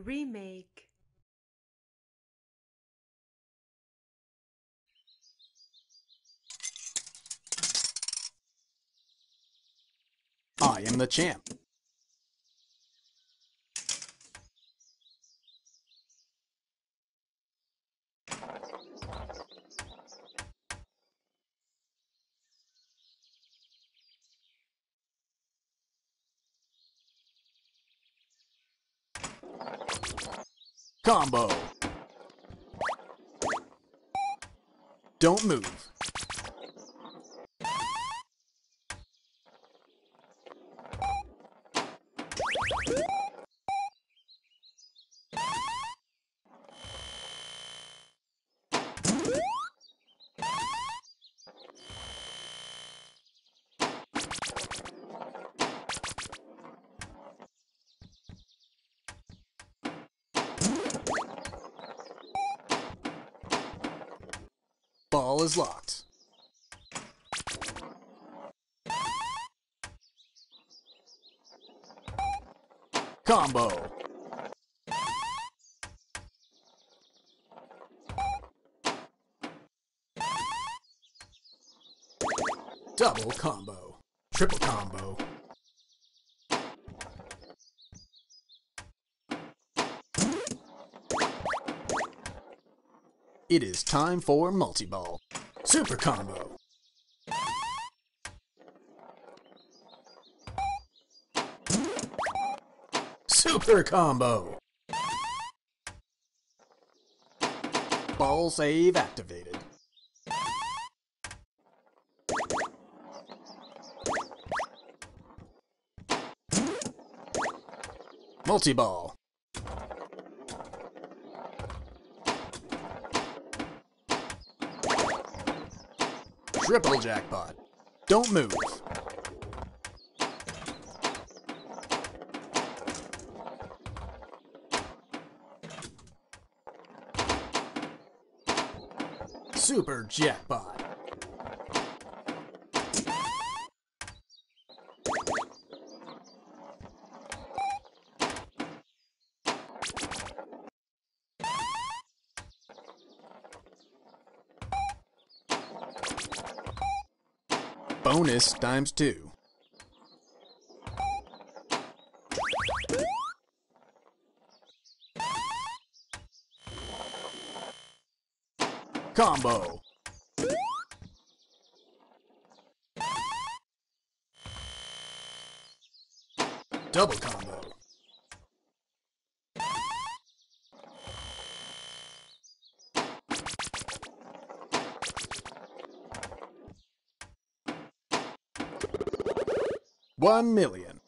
remake, I am the champ. Combo. Don't move. Ball is locked. Combo. Double combo. Triple combo. It is time for multi-ball. Super combo. Super combo. Ball save activated. Multi-ball. Triple jackpot. Don't move. Super jackpot. Bonus times 2. Combo. Double combo. $1,000,000.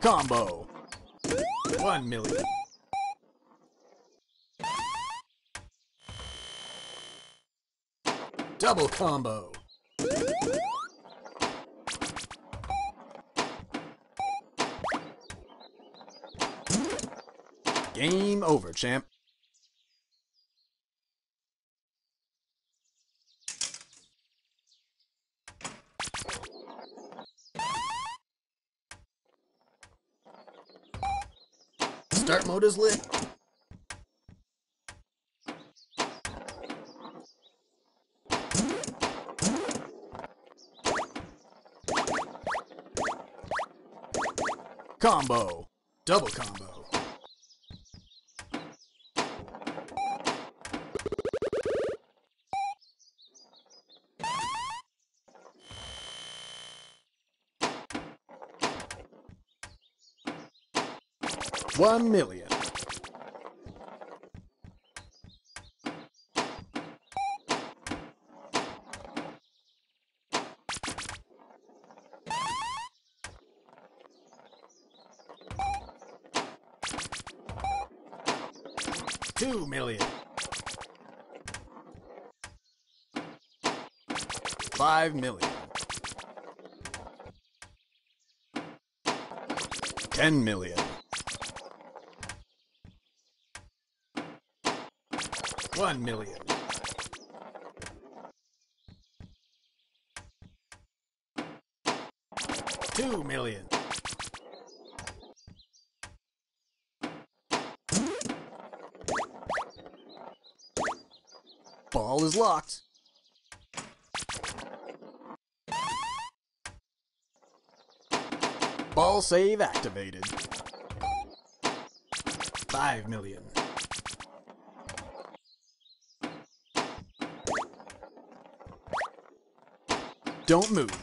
Combo. $1,000,000. Double combo. Game over, champ. Start mode is lit. Combo. Double combo. $1,000,000. $2 million. $5 million. $10 million. $1 million. $2 million. Ball is locked. Ball save activated. $5 million. Don't move.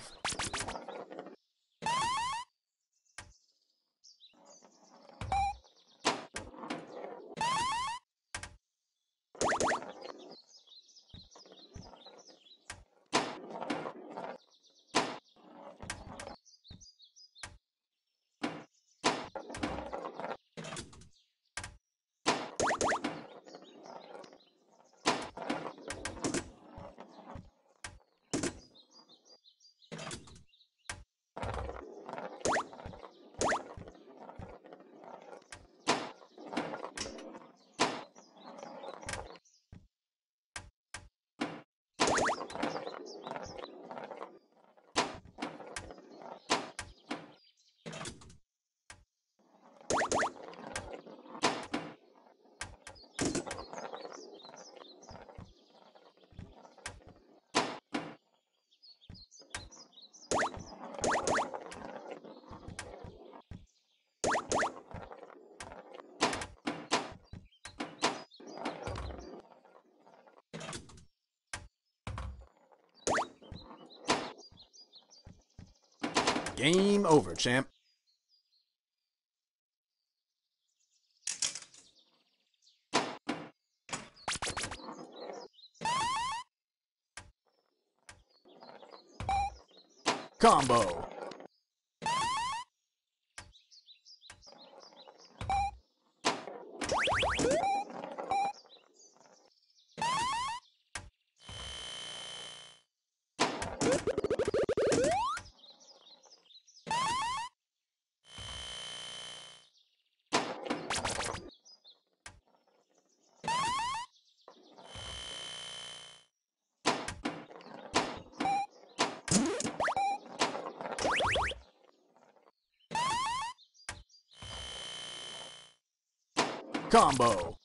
Game over, champ. Combo. Combo.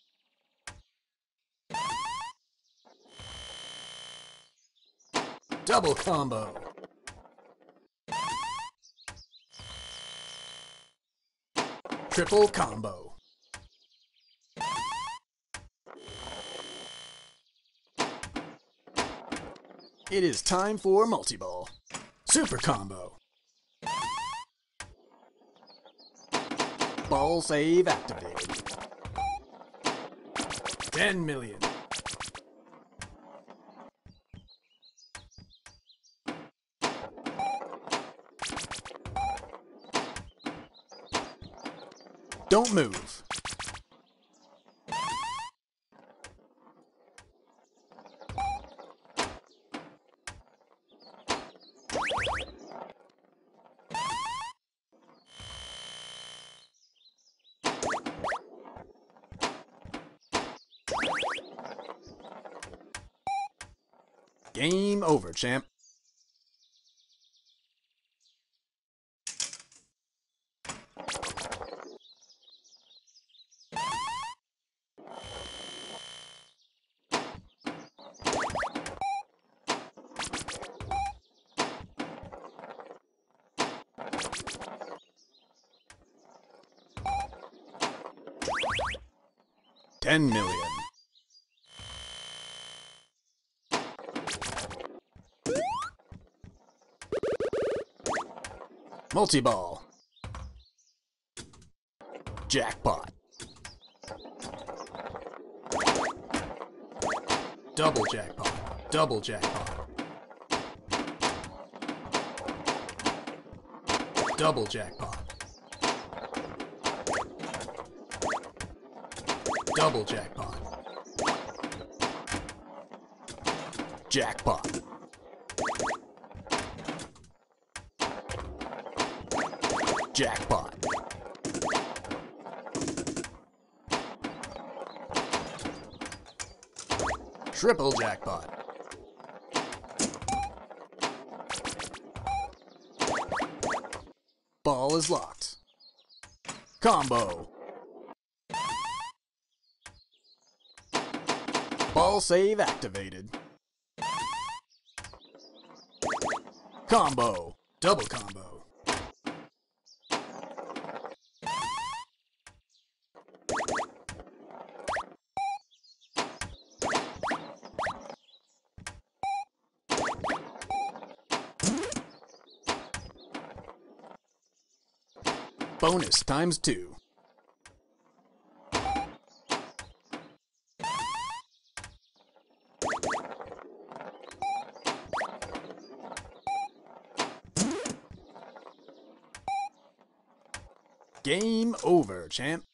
Double combo. Triple combo. It is time for multiball. Super combo. Ball save activated. $10 million. Don't move. Game over, champ. $10 million. Multiball. Jackpot. Double jackpot. Double jackpot. Double jackpot. Double jackpot. Jackpot. Jackpot. Triple jackpot. Ball is locked. Combo. Ball save activated. Combo. Double combo. Bonus times 2. Game over, champ.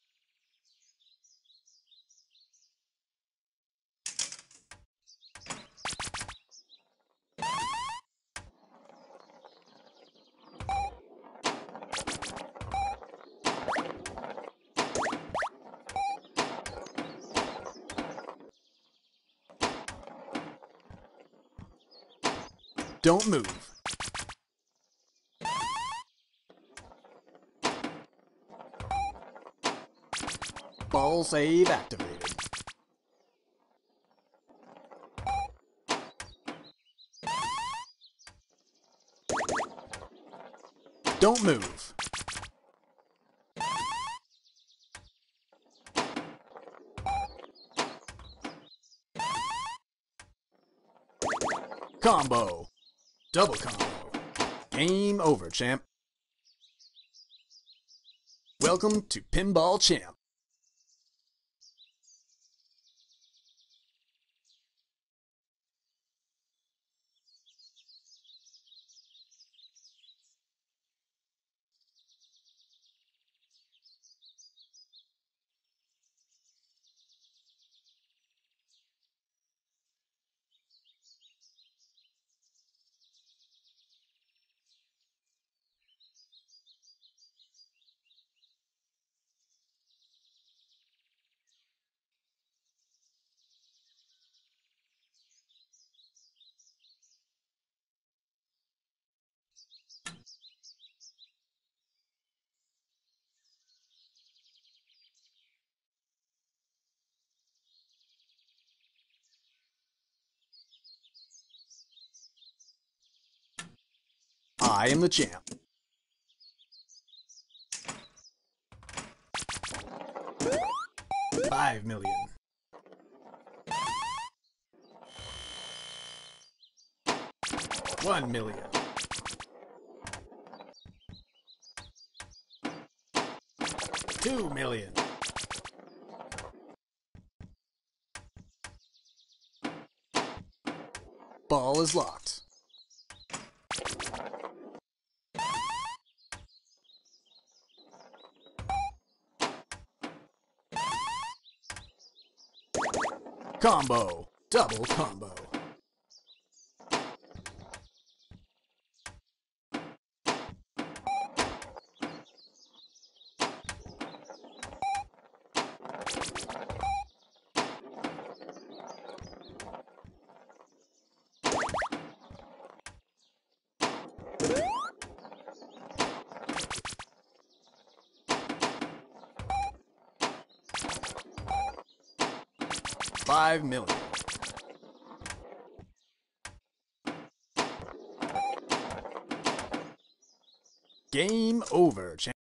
Don't move. Ball save activated. Don't move. Combo. Double combo. Game over, champ. Welcome to Pinball Champ. I am the champ. $5 million. $1 million. $2 million. Ball is locked. Combo. Double combo. $5 million. Game over, champ.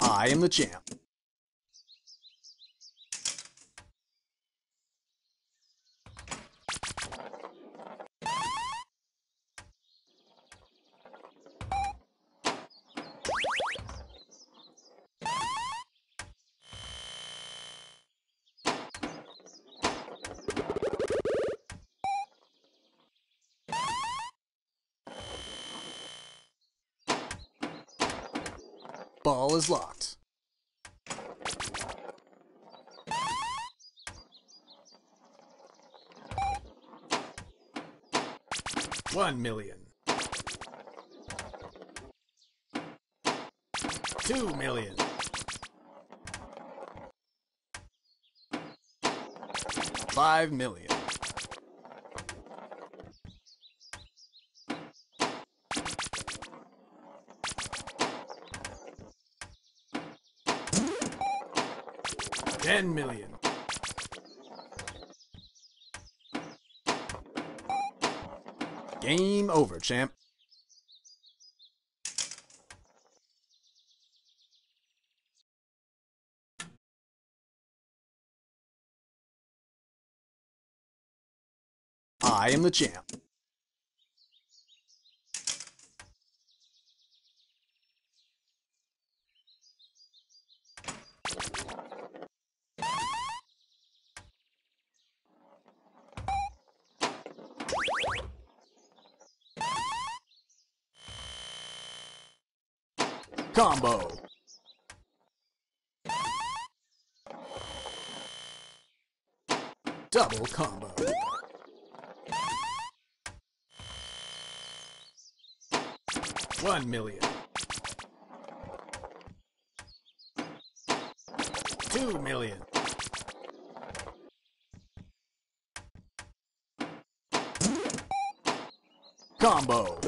I am the champ. Ball is locked. $1 million. $2 million. $5 million. $10 million. Game over, champ. I am the champ. Combo. Double combo. $1 million. $2 million. Combo.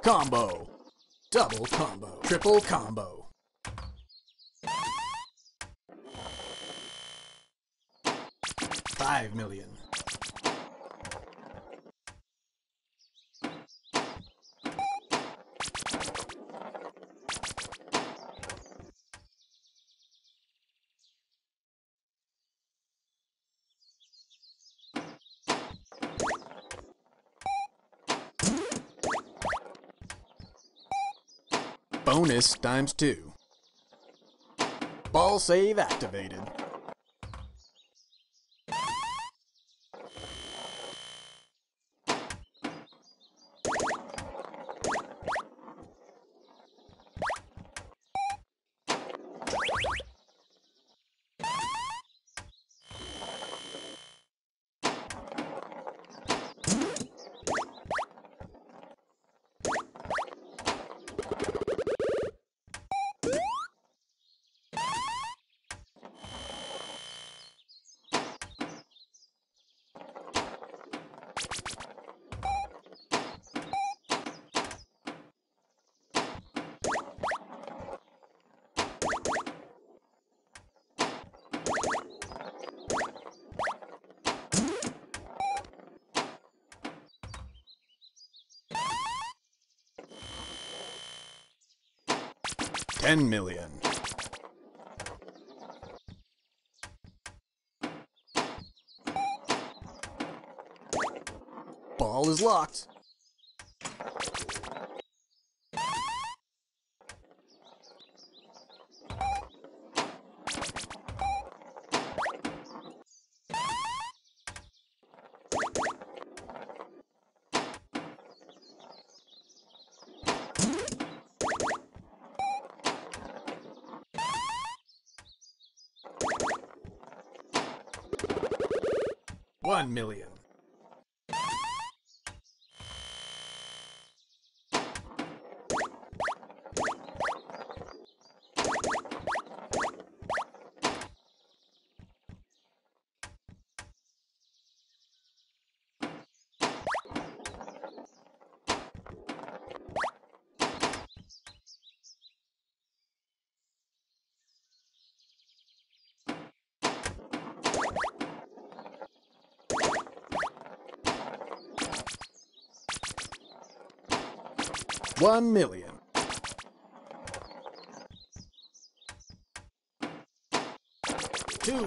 Combo, double combo, triple combo. $5 million. Bonus times 2. Ball save activated. $10 million. Ball is locked. $1 million.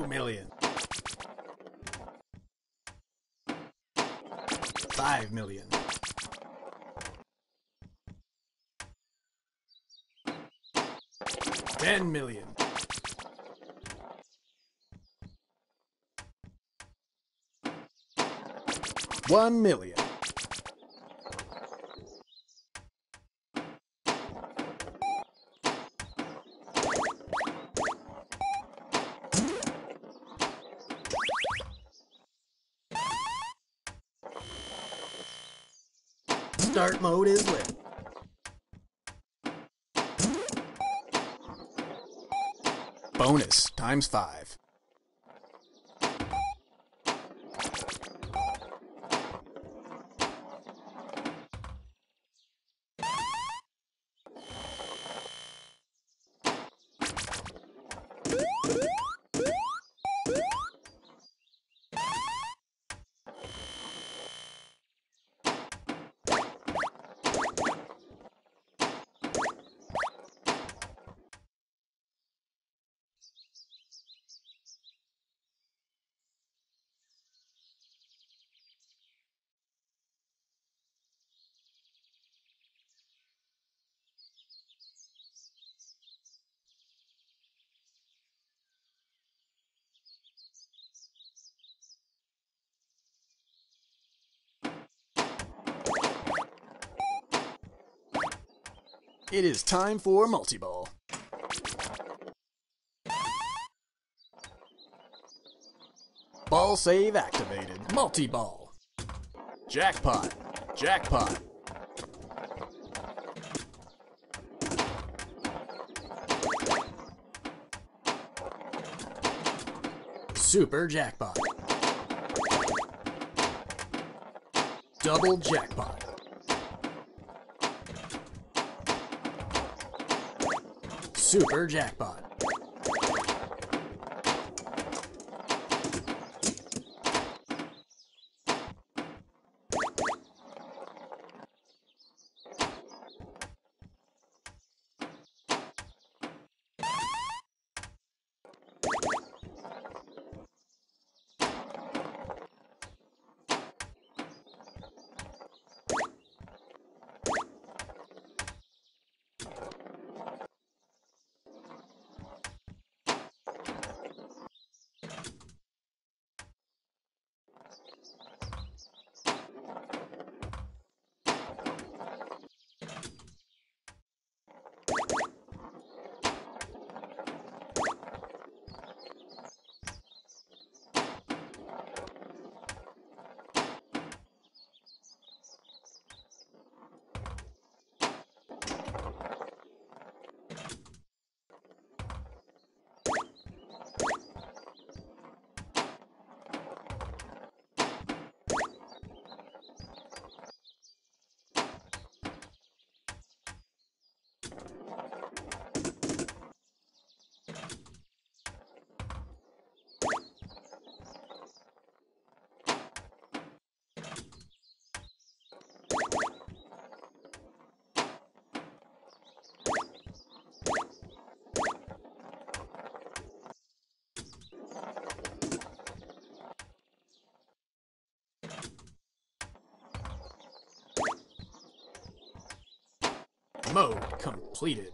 $1 million. $2 million. $5 million. $10 million. 1 million. Start mode is lit. Bonus ×5. It is time for multi-ball. Ball save activated. Multi-ball. Jackpot. Jackpot. Super jackpot. Double jackpot. Super jackpot. Mode completed.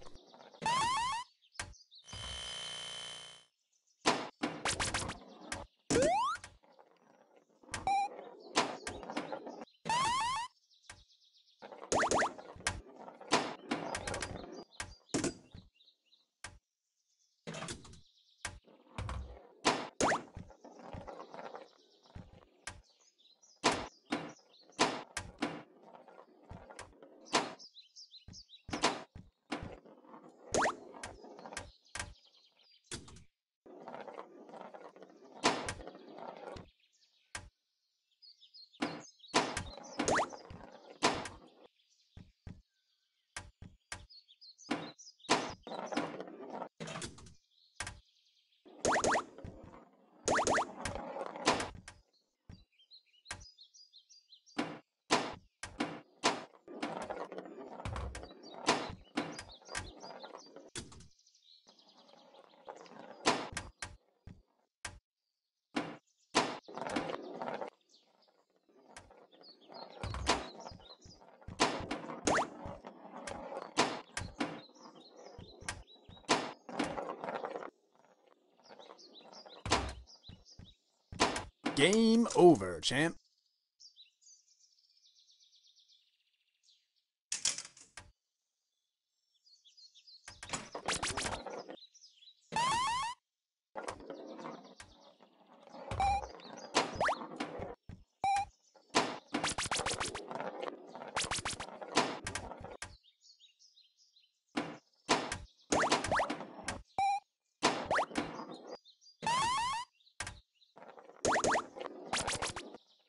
Game over, champ.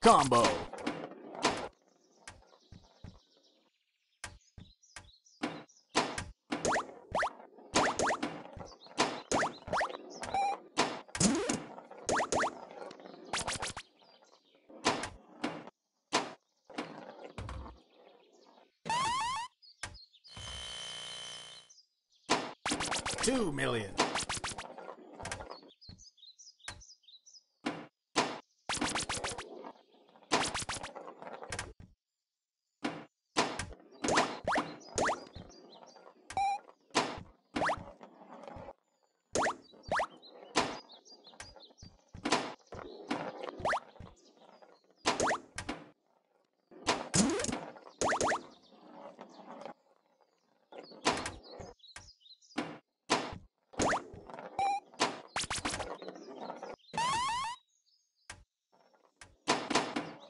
combo. $2 million.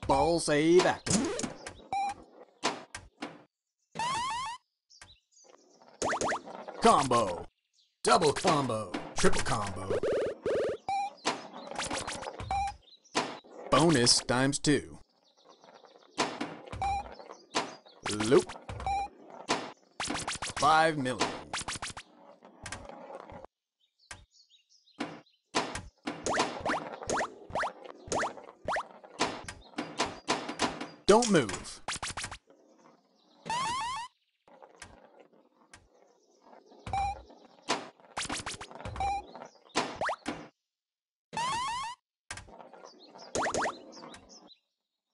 Ball save active. Combo. Double combo. Triple combo. Bonus ×2. Loop. $5 million. Don't move.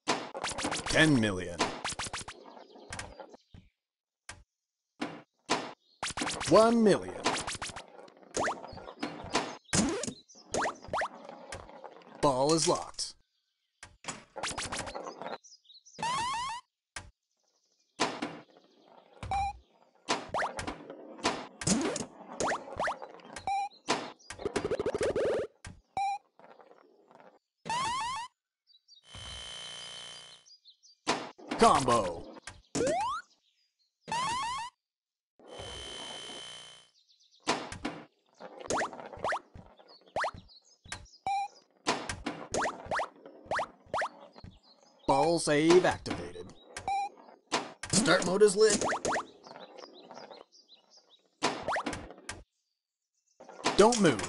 $10 million. $1 million. Ball is locked. Combo. Ball save activated. Start mode is lit. Don't move.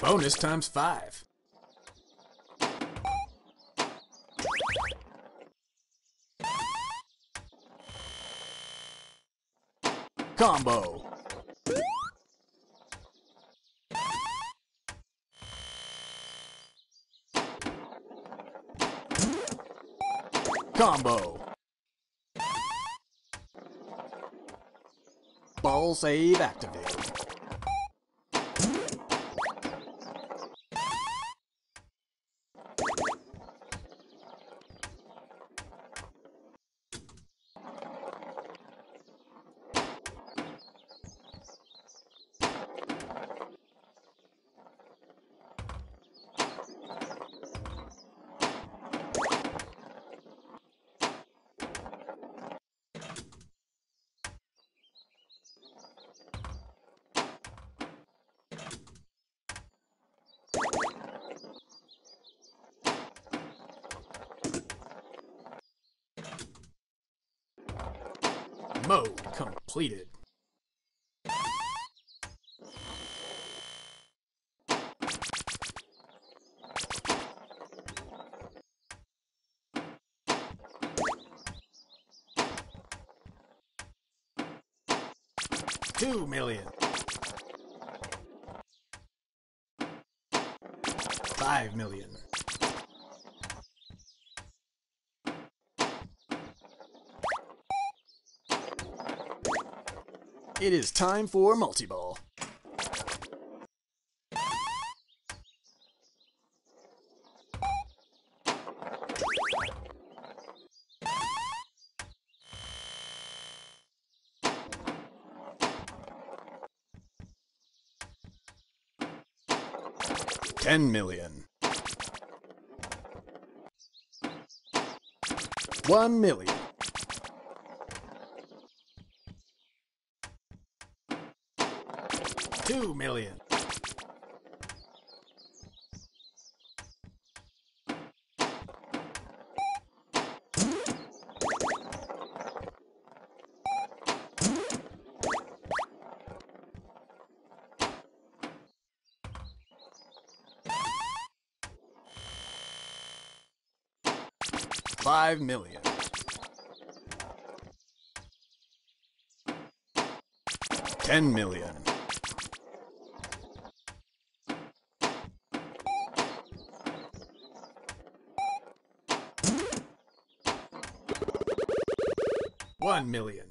Bonus ×5. Combo. Combo. Ball save activated. Mode completed. $2 million. $5 million. It is time for multi-ball. $10 million. $1 million. $2 million. $5 million. $10 million. $1 million.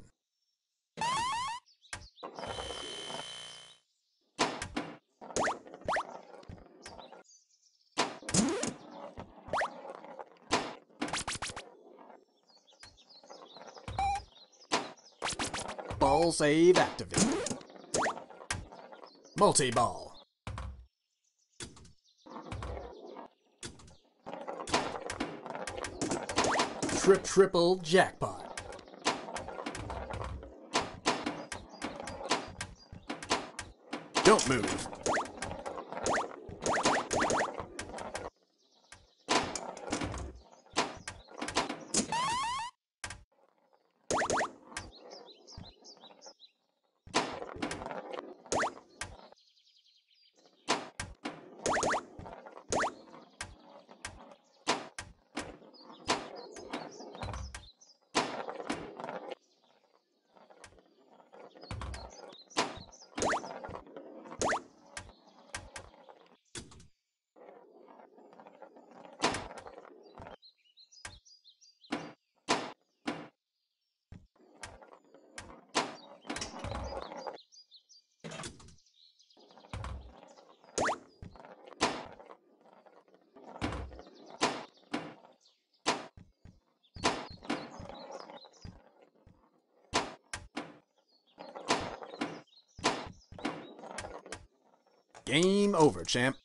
Ball save activated. Multi-ball. Triple jackpot. Don't move. Game over, champ.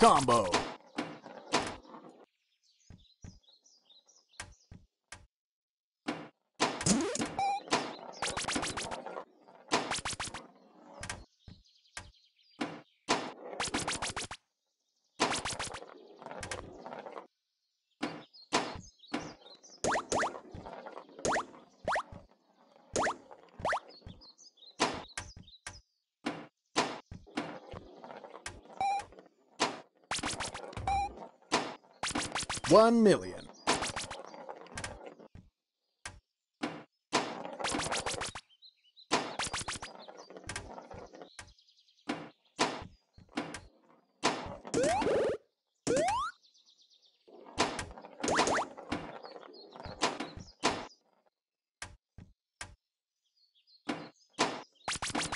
Combo. $1 million.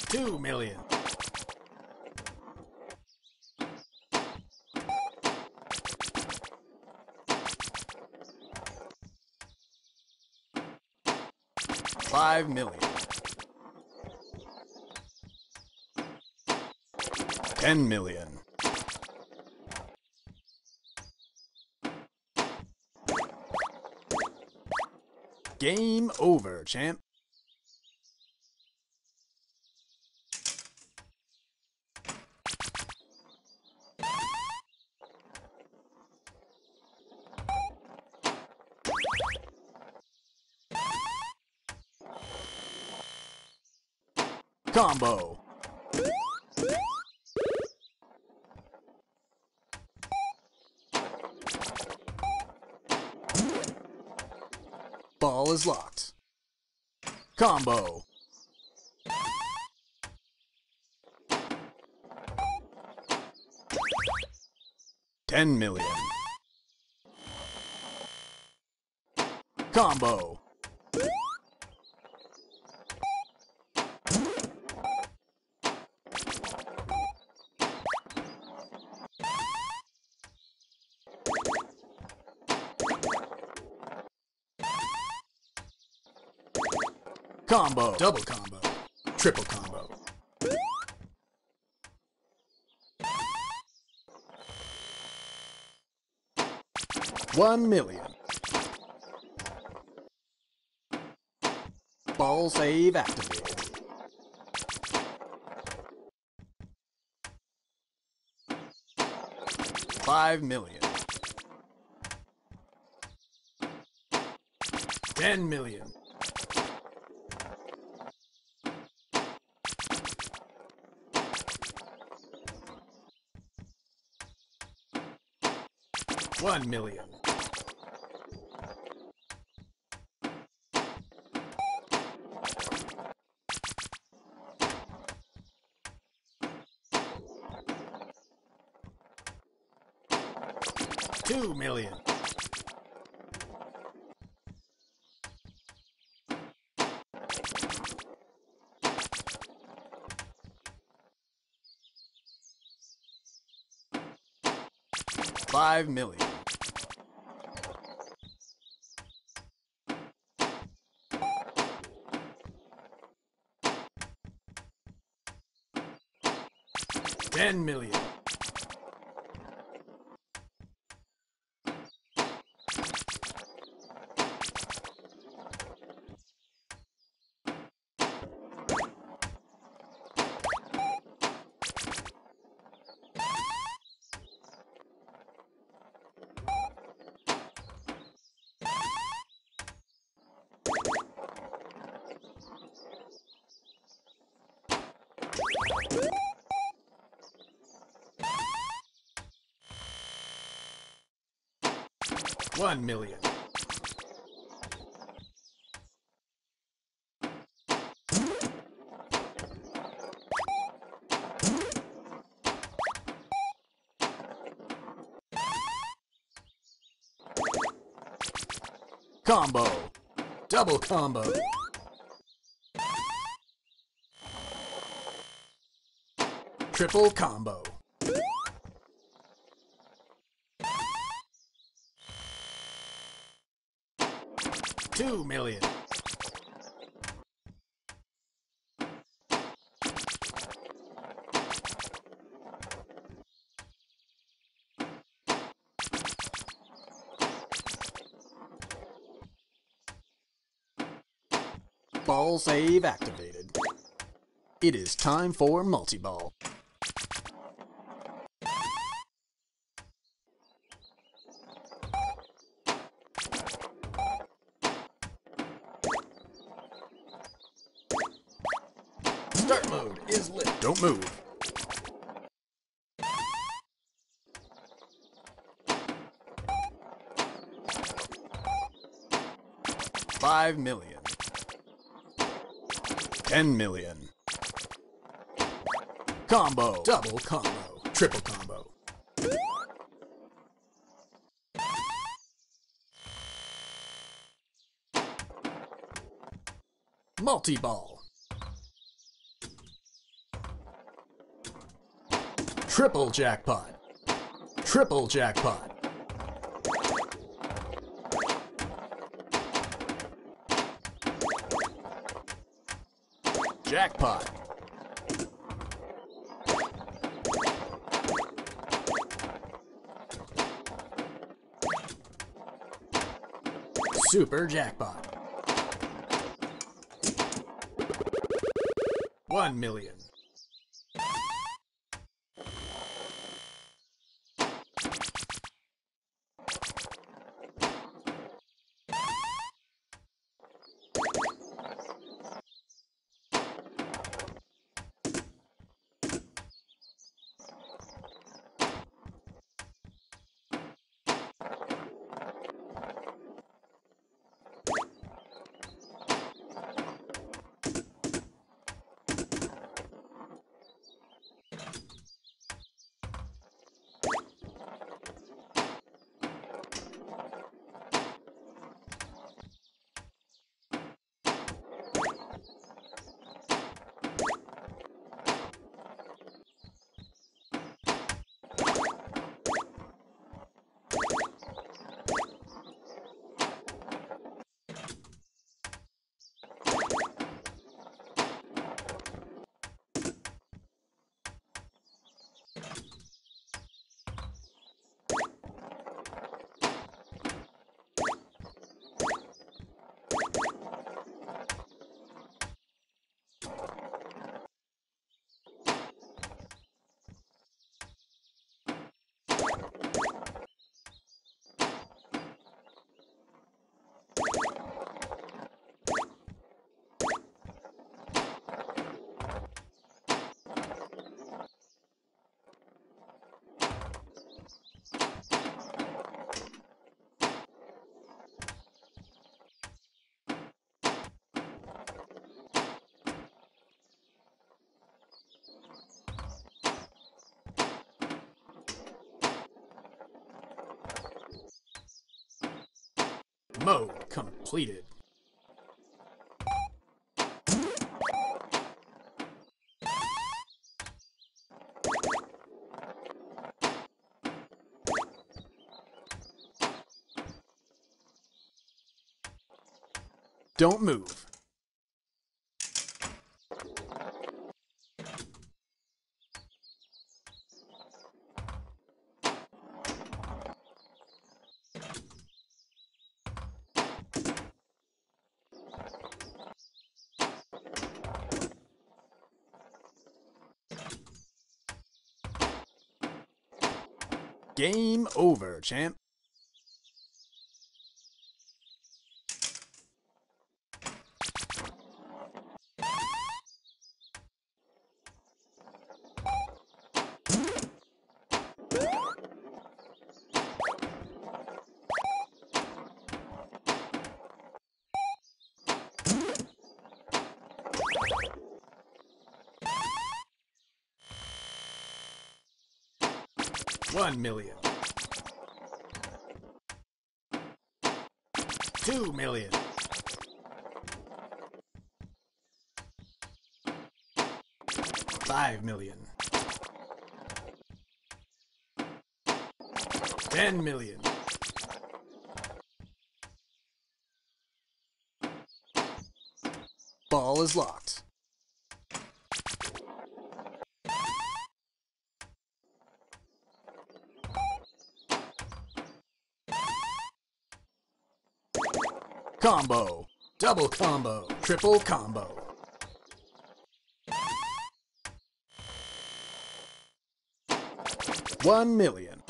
$2 million. $5 million. $10 million. Game over, champ. Combo. Ball is locked. Combo. $10 million. Combo. Combo, double combo, triple combo. $1 million. Ball save activated. $5 million. $10 million. $1 million. $2 million. $5 million. $10 million. $1 million. Combo, double combo. Triple combo. $2 million. Ball save activated. It is time for multi-ball. Start mode is lit. Don't move. $5 million. $10 million. Combo, double combo, triple combo. Multi-ball. Triple jackpot. Triple jackpot. Jackpot. Super jackpot. $1 million. Mode completed. Don't move. Game over, champ. $1 million. $2 million. $5 million. $10 million. Ball is locked. Combo, double combo, triple combo. $1 million.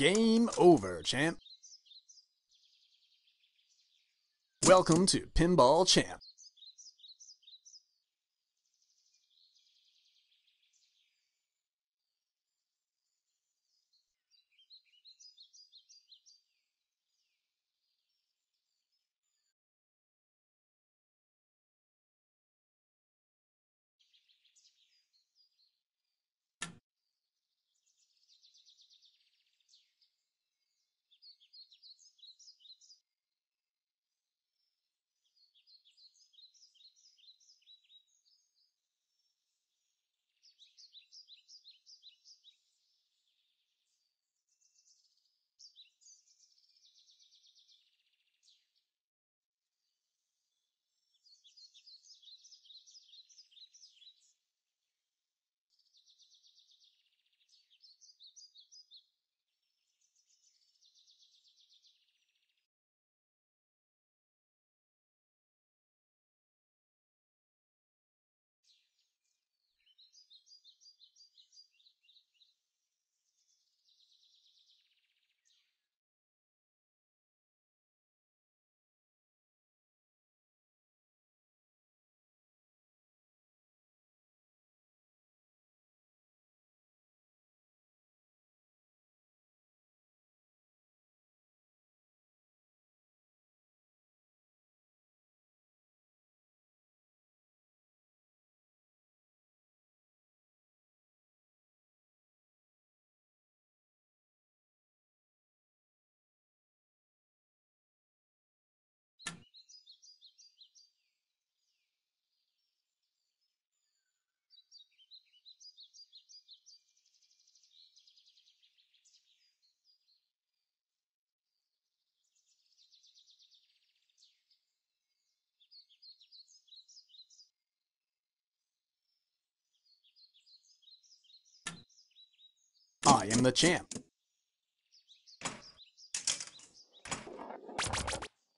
Game over, champ. Welcome to Pinball Champ. I am the champ.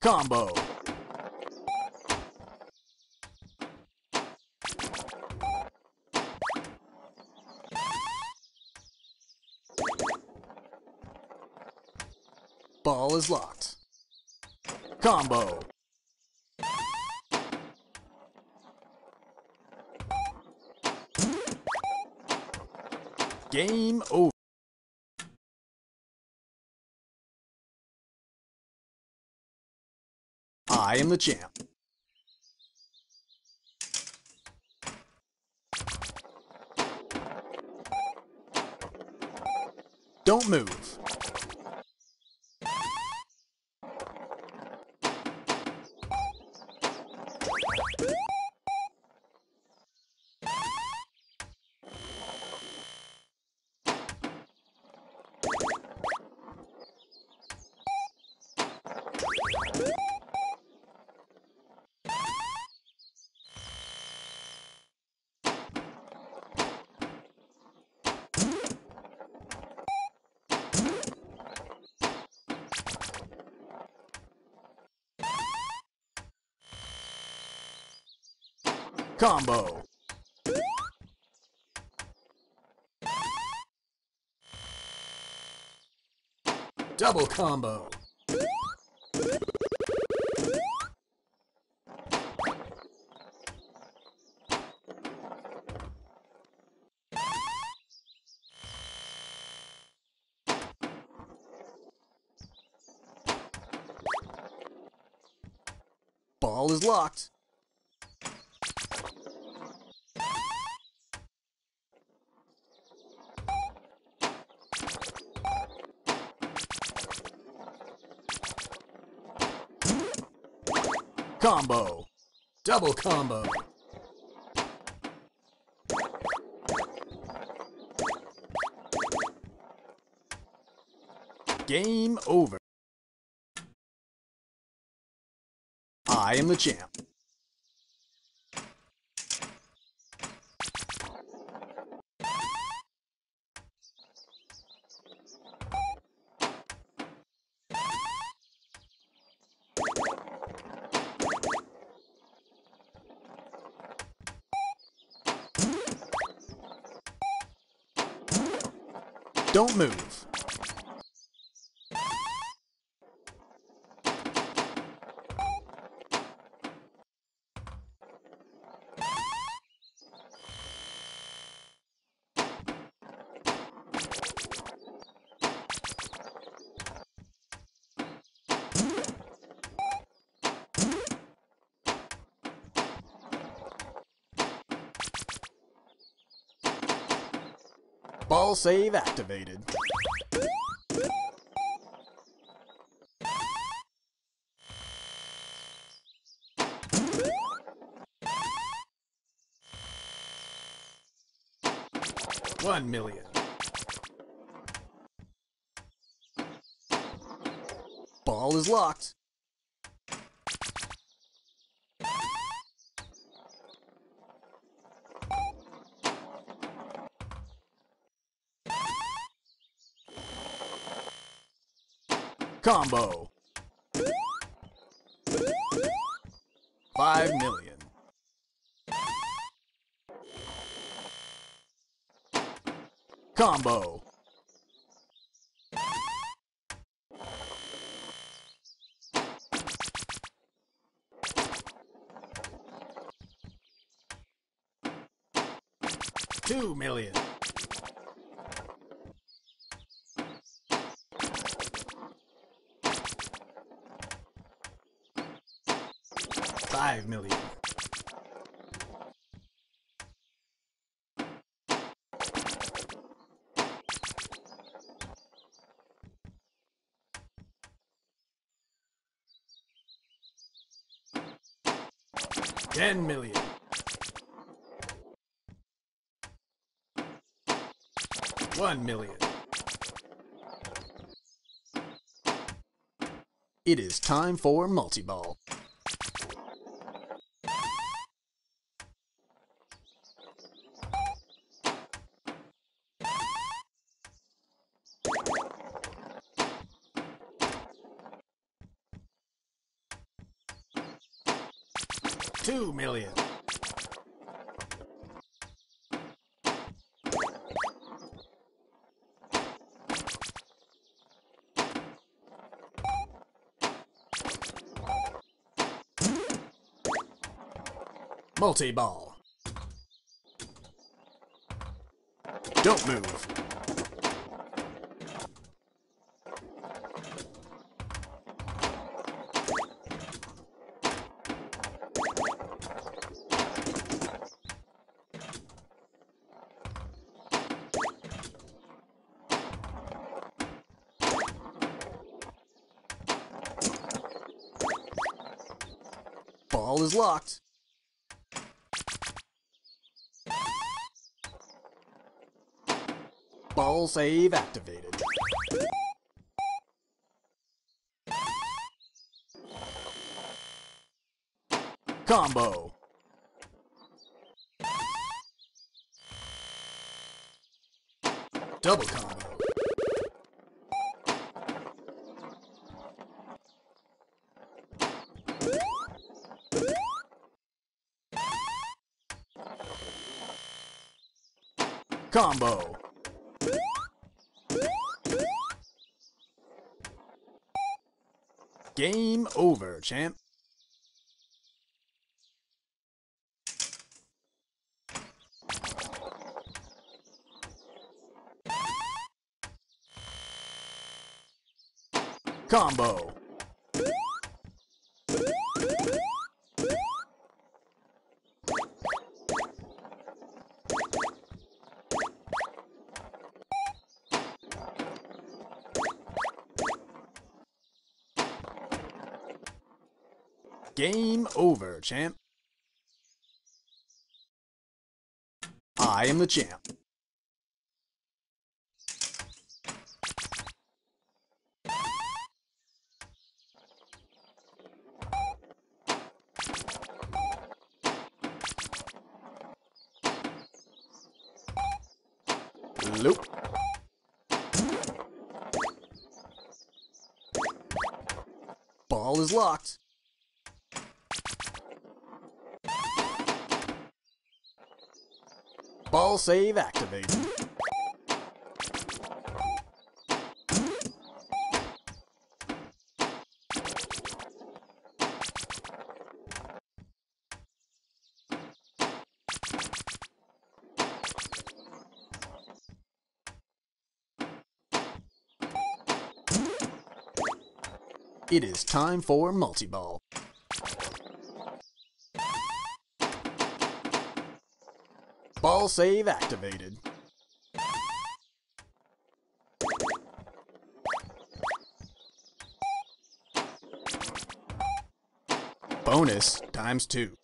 Combo. Ball is locked. Combo. Game over. I am the champ. Don't move. Combo. Double combo. Ball is locked. Combo. Double combo. Game over. I am the champ. Don't move. Ball save activated. $1 million. Ball is locked. Combo. $5 million. Combo. $2 million. $5 million. $10 million. $1 million. It is time for multi-ball. $2 million. Multi-ball. Don't move. Ball is locked. Ball save activated. Combo. Double combo. Combo. Game over, champ. Combo. Game over, champ. I am the champ. Loop. Ball is locked. Ball save activated. It is time for multi-ball. Ball save activated. Bonus ×2.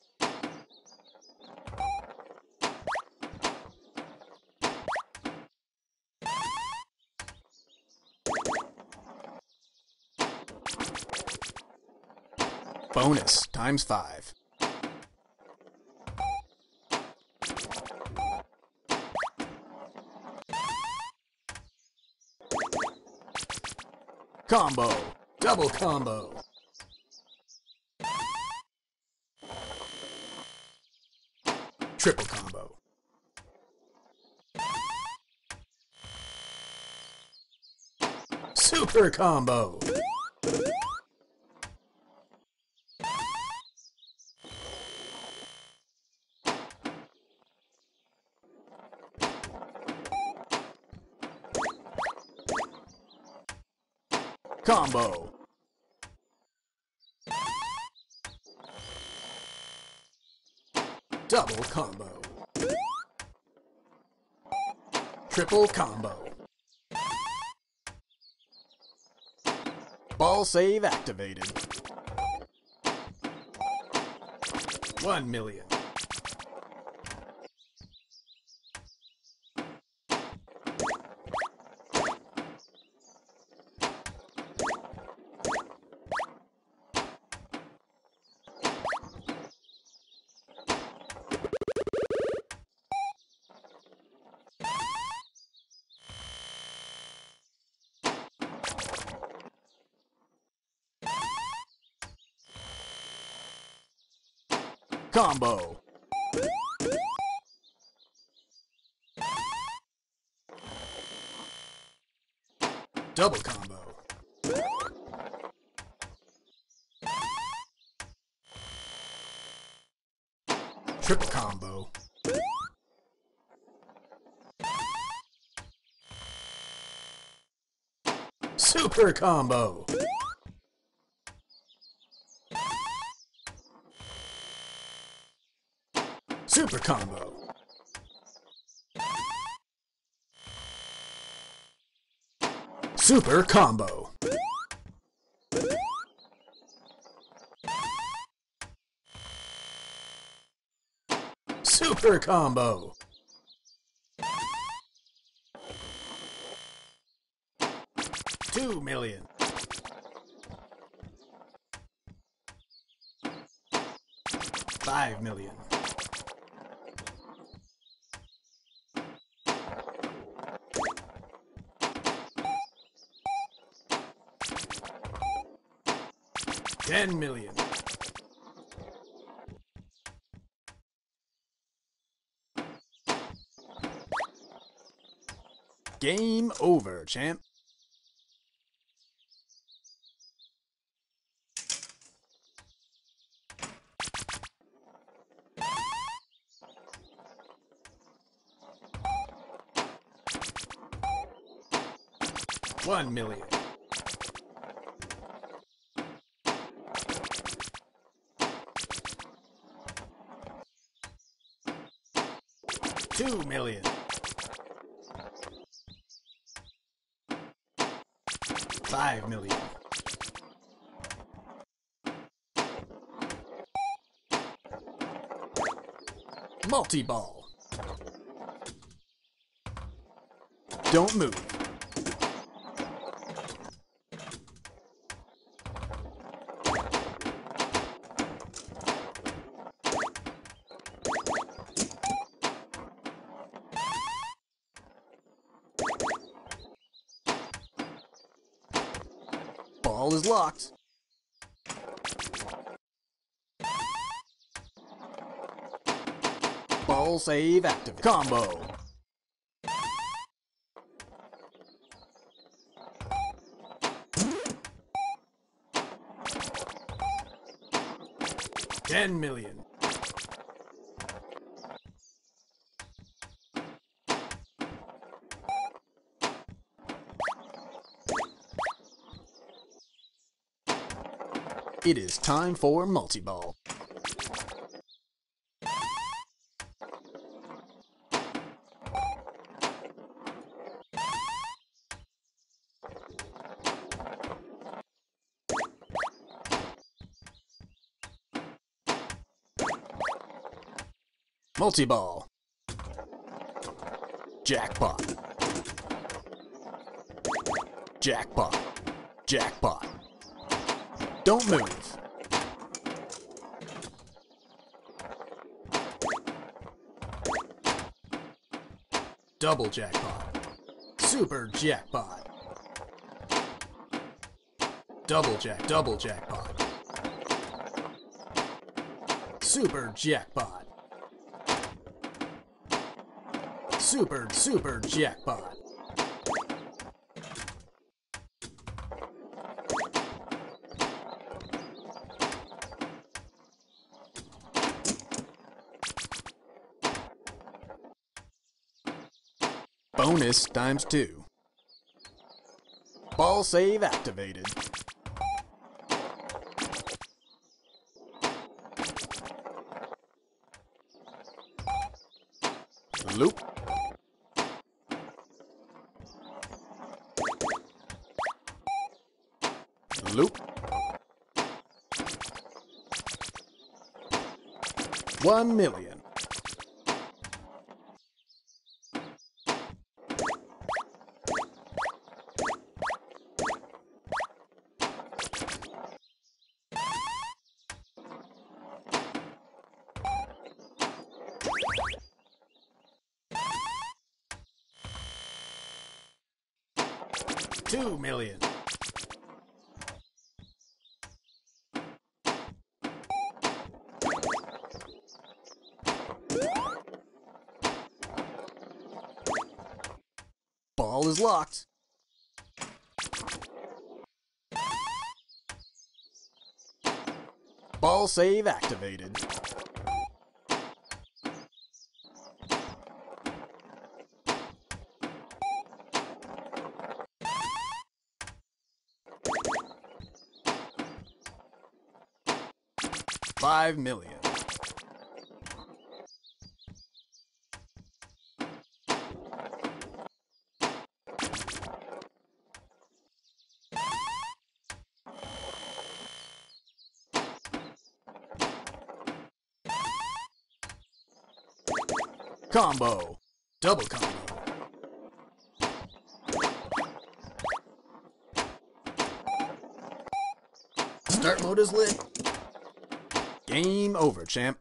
Bonus ×5. Combo. Double combo. Triple combo. Super combo. Combo. Double combo. Triple combo. Ball save activated. $1 million. combo. Double combo. Triple combo. Super combo. Super combo. Super combo. Super combo. $2 million. $5 million. $10 million. Game over, champ. $1 million. $2 million. $5 million. Multi-ball. Don't move. Ball is locked. Ball save active. Combo. $10 million. It is time for multi-ball. Multi-ball. Jackpot. Jackpot. Jackpot. Don't move. Double jackpot. Super jackpot. Double jackpot. Super jackpot. Super jackpot. Bonus times 2. Ball save activated. Loop. Loop. $1 million. $2 million. was locked. Ball save activated. $5 million. Combo. Double combo. Start mode is lit. Game over, champ.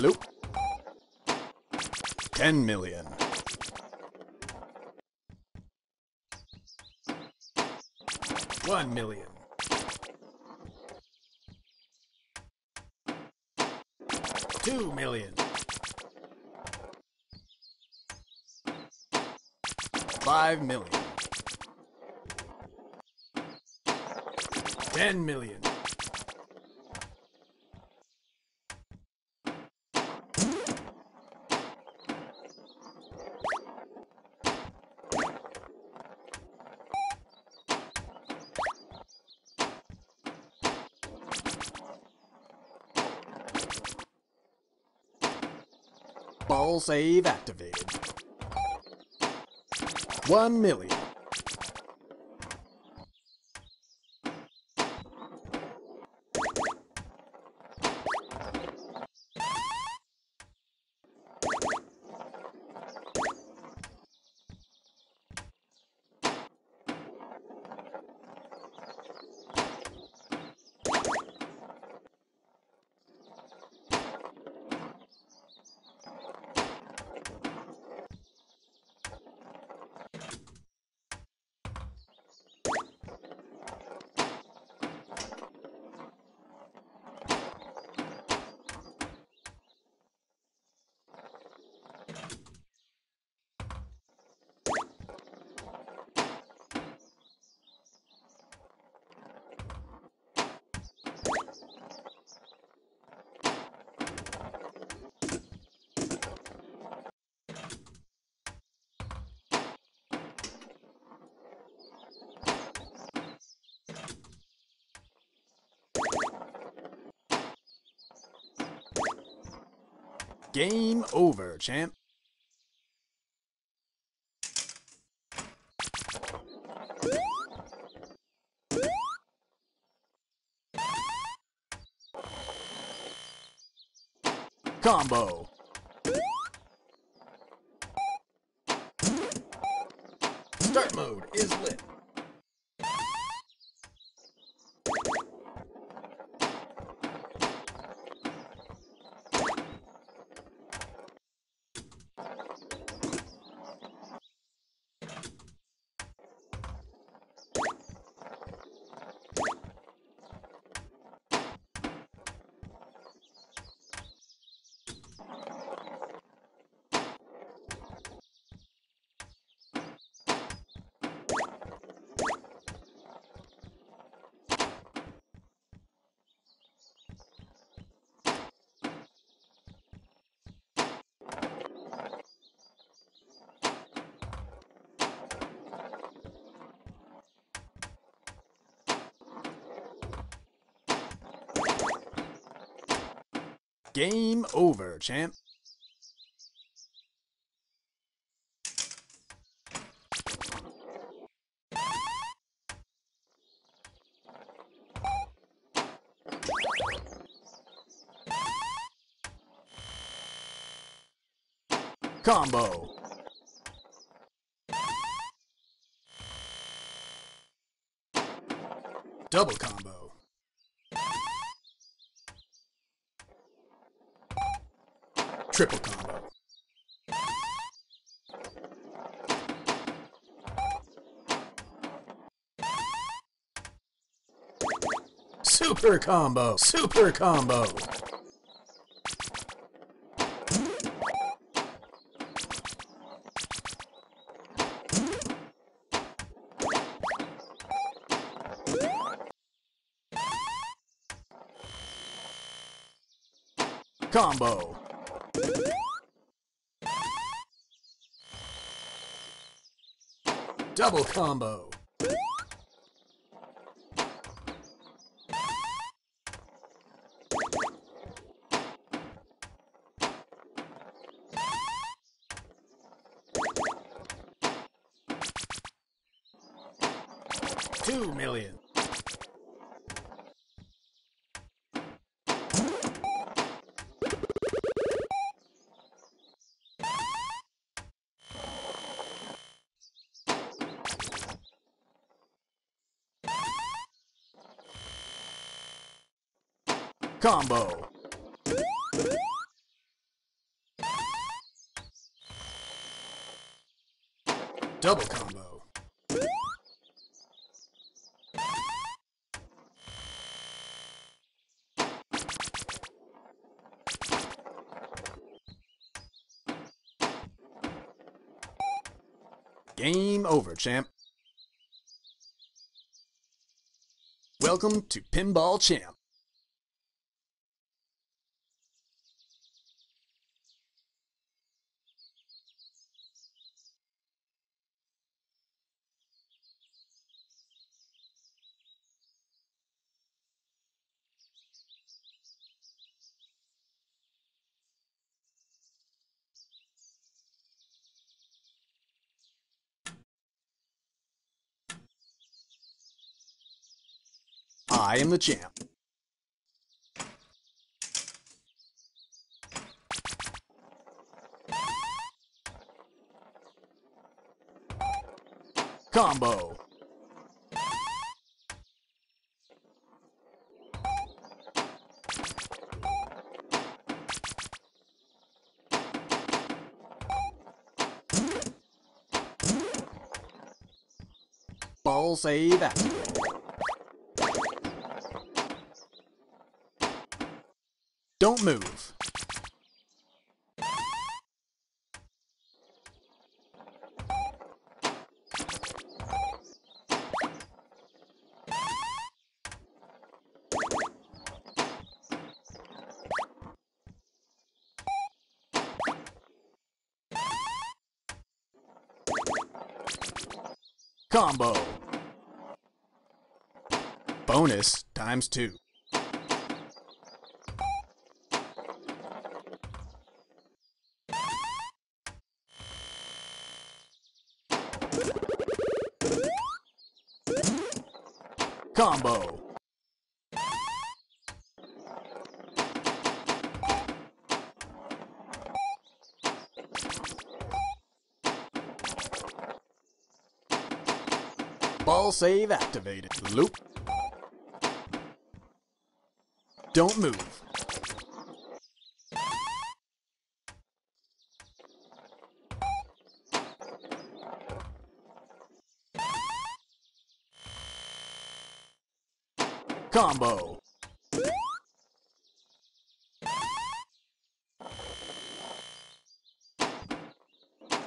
Loop. $10 million. $1 million. $2 million. $5 million. $10 million. Ball save activated. $1 million. Game over, champ. Combo. Start mode is lit. Game over, champ. Combo. Double combo. Triple combo. Super combo. Super combo. Combo. Double combo. $2 million. Combo. Double combo. Game over, champ. Welcome to Pinball Champ. I am the champ. Combo. Ball save action. Don't move. Combo. Bonus ×2. Combo. Ball save activated. Loop. Don't move. Combo.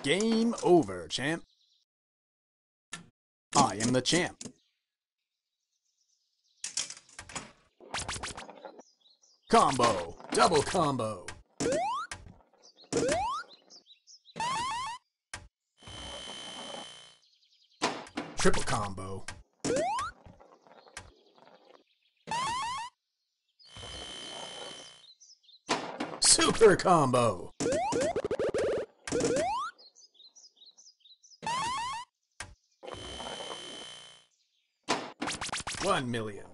Game over, champ. I am the champ. Combo. Double combo. Triple combo. Super combo. $1 million.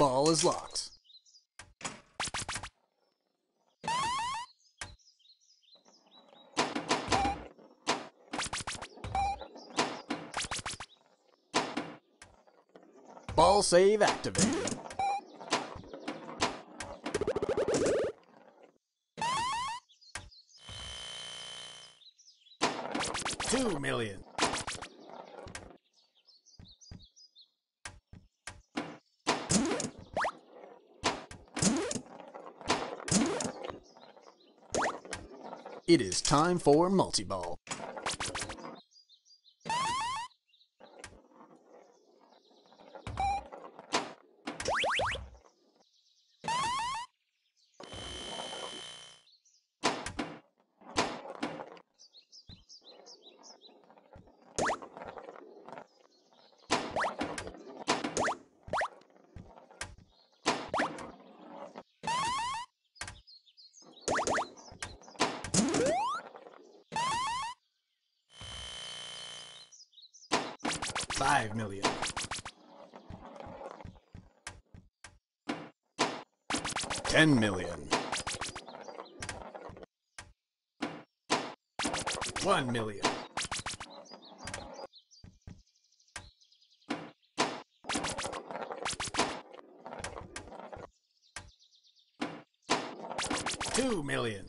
Ball is locked. Ball save activated. $2 million. It is time for multi-ball. $5 million. $10 million. $1 million. $2 million.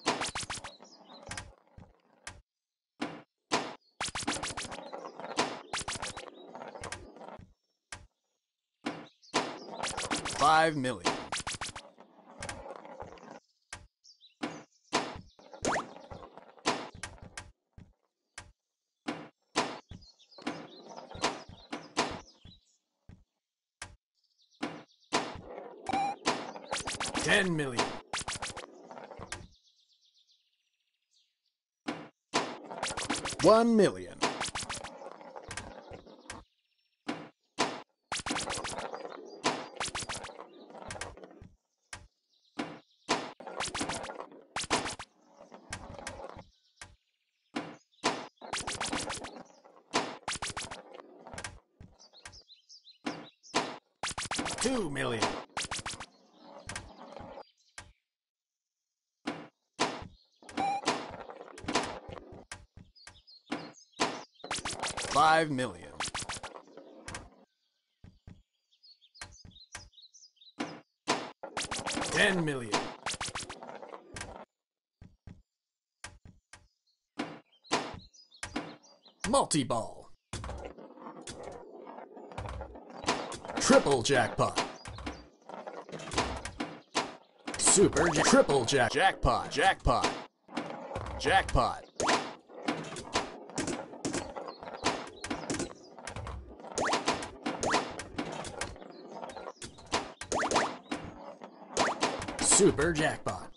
$5 million. $10 million. $1 million. $2 million. $5 million. $10 million. Multi-ball. Triple jackpot. Super triple jackpot. Super jackpot. Jackpot. Super jackpot.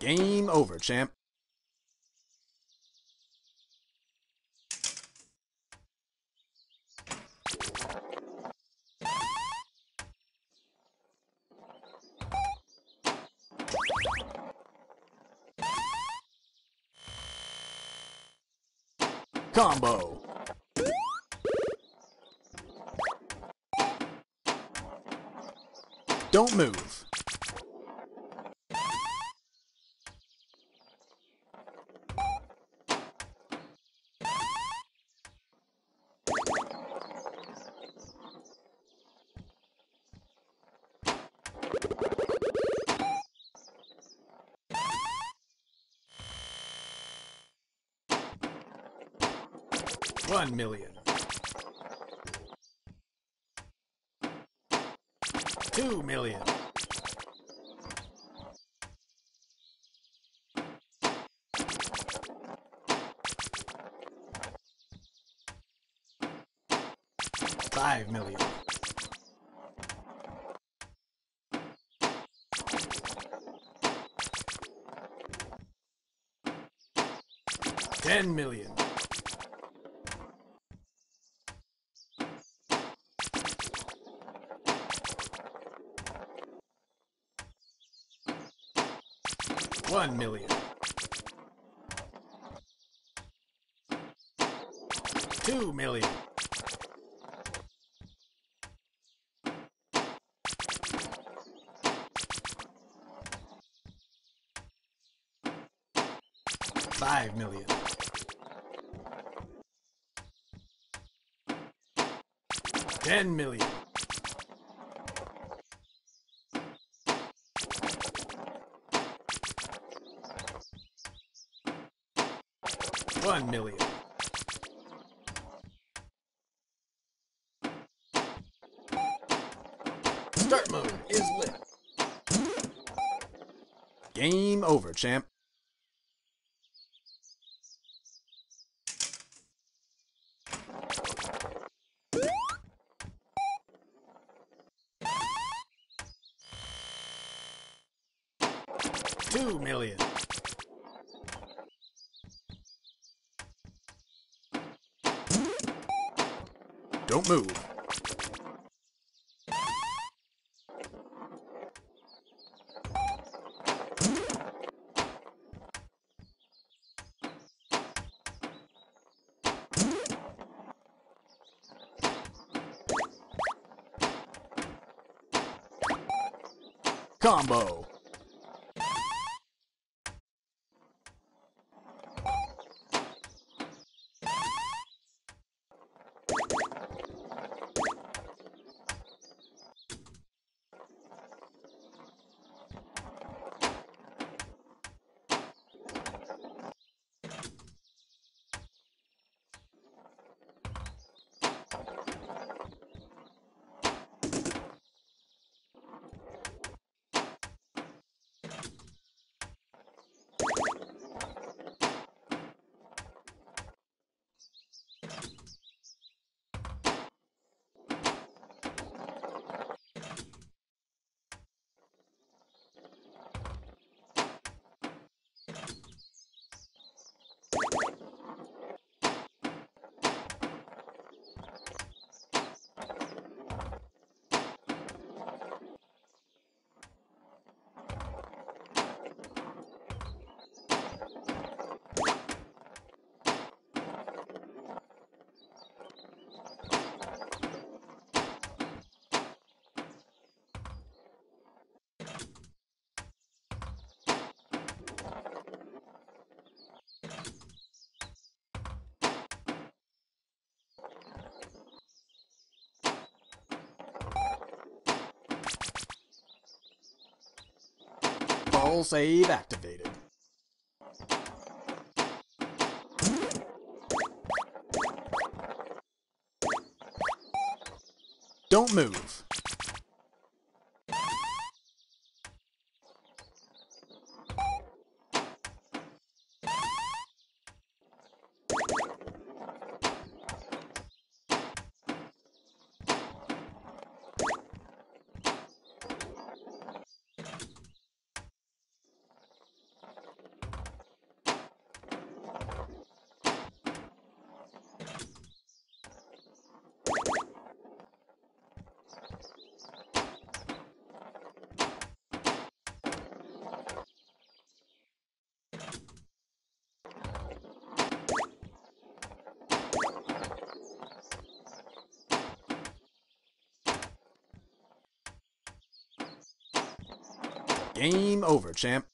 Game over, champ. Combo. Don't move. $1 million. $2 million. $5 million. $10 million. 1 million. 2 million. 5 million. 10 million. 1 million. 1 million. Game over, champ. $2 million. 2 million. Don't move. Save activated. 2 million. Don't move. 2 million. Game over, champ.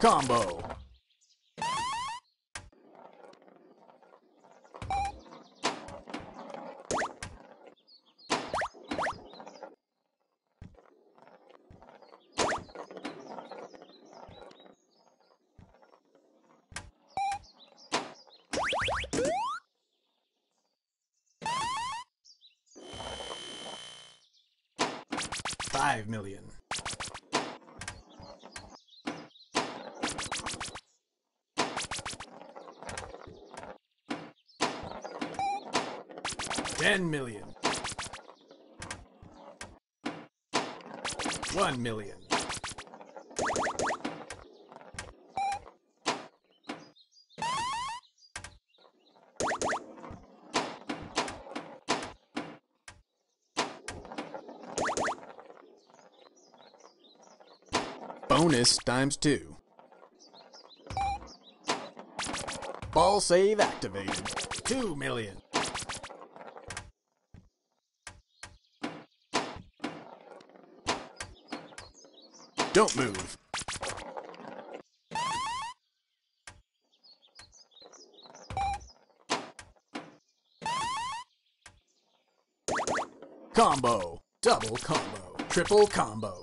Combo. 5 million. 10 million. 1 million. Bonus times 2. Ball save activated. 2 million. Don't move. Combo. Double combo. Triple combo.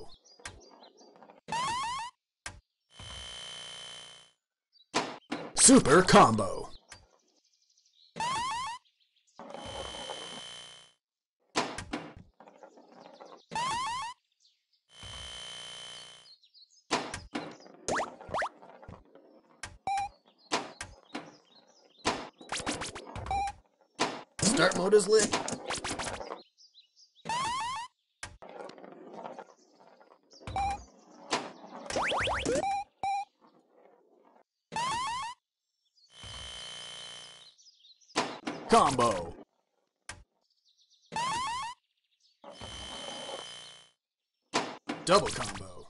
Super combo. Start mode is lit. Combo. Double combo.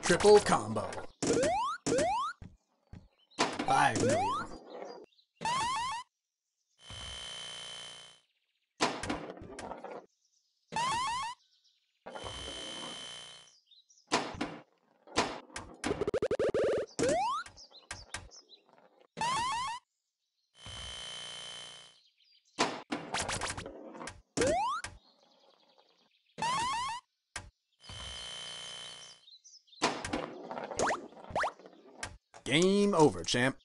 Triple combo. 5 million. Game over, champ.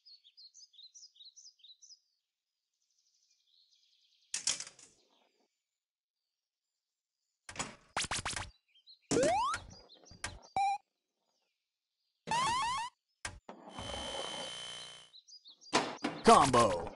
Combo.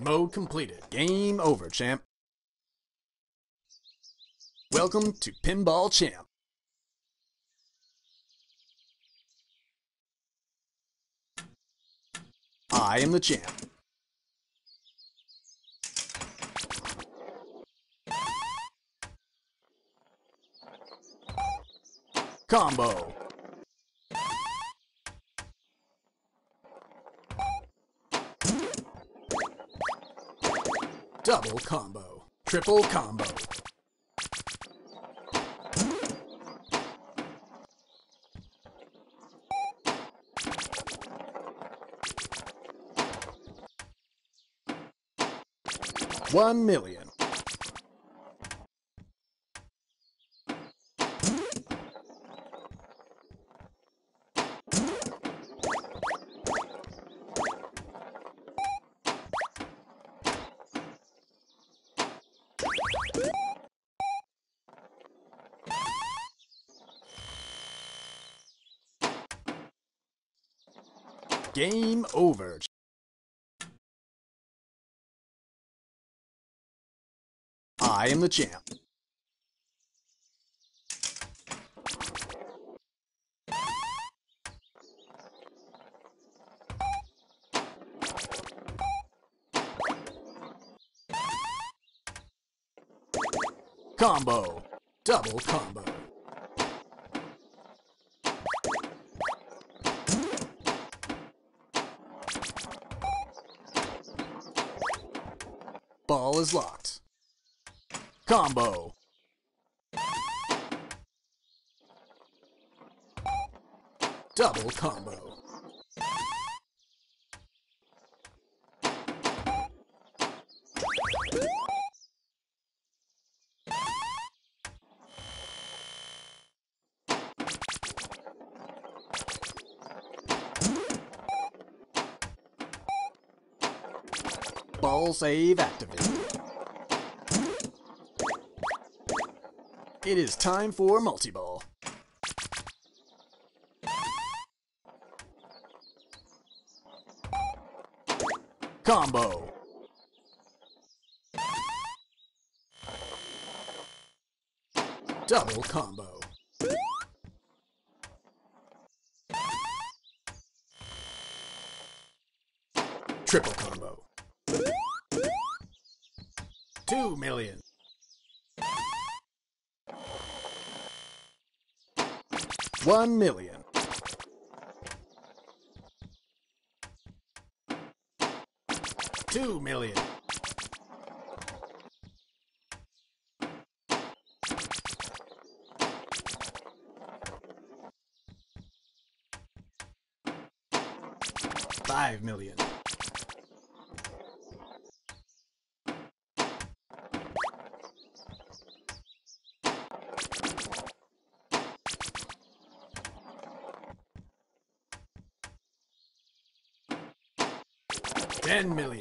Mode completed. Game over, champ. Welcome to Pinball Champ. I am the champ. Combo. Double combo. Triple combo. One 1 million. Game over. I am the champ. Combo. Double combo. Ball is locked. Combo. Double combo. Ball save activated. It is time for multi-ball. Combo. Double combo. Triple combo. 2 million. One million. 2 million. 5 million. 10 million.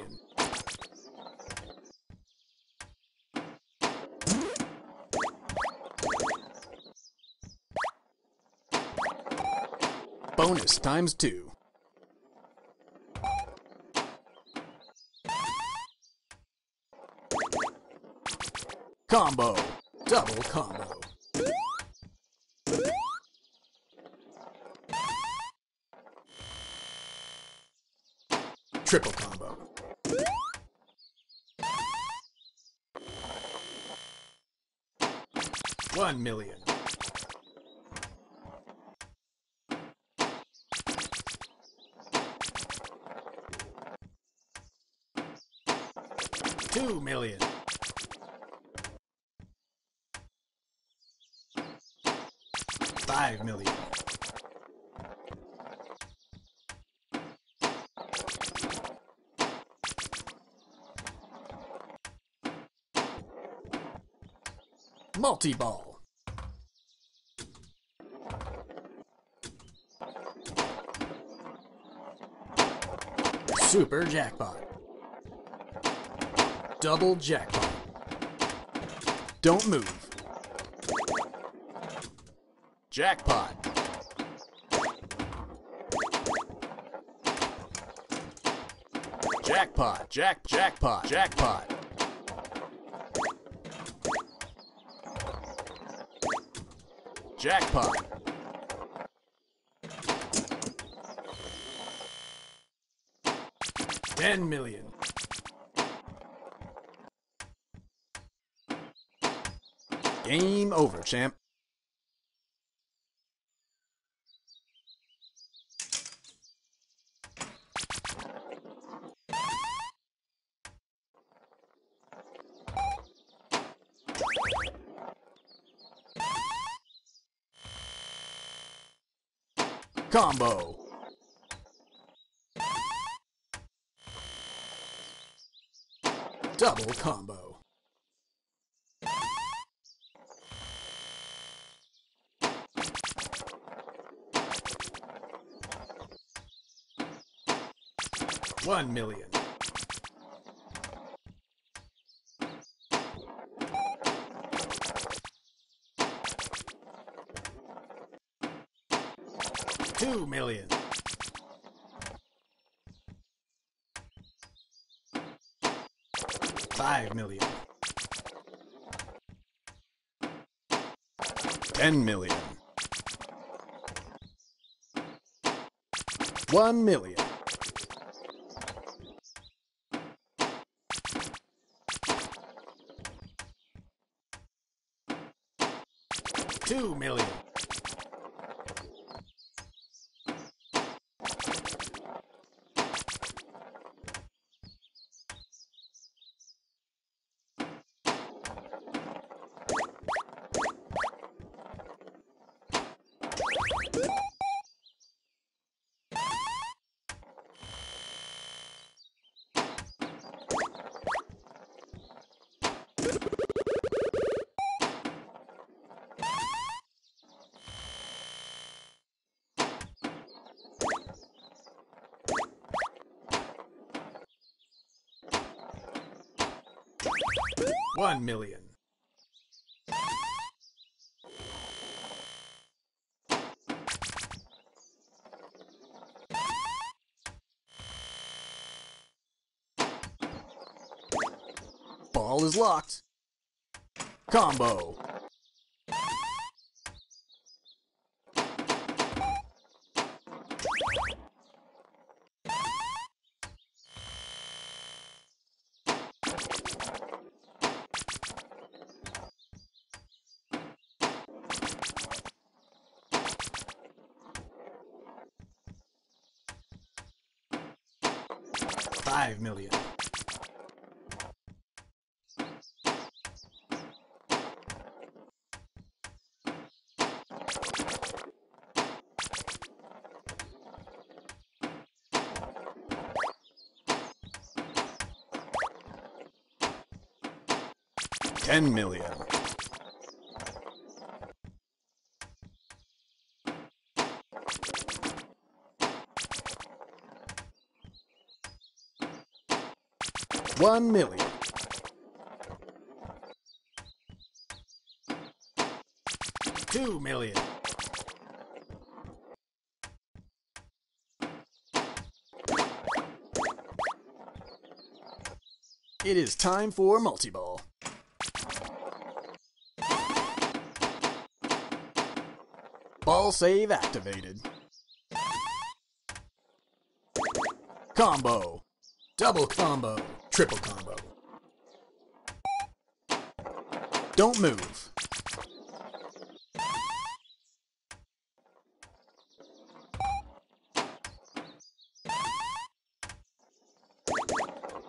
2 combo. Double combo. Triple combo. 1 million. 2 million. 5 million. 10 million. Multi-ball. Super jackpot. Double jackpot. Don't move. Jackpot. Jackpot. Jackpot. Jackpot. Jackpot. Ten million. 10 million. Game over, champ. Combo. Double combo. 1 million. 2 million. 5 million. 10 million. 1 million. 2 million. 1 million. 1 is locked. Combo. 5 million. 10 million. 1 million. 2 million. 2 million. It is time for multiball. Ball save activated. Combo. Double combo. Triple combo. Don't move.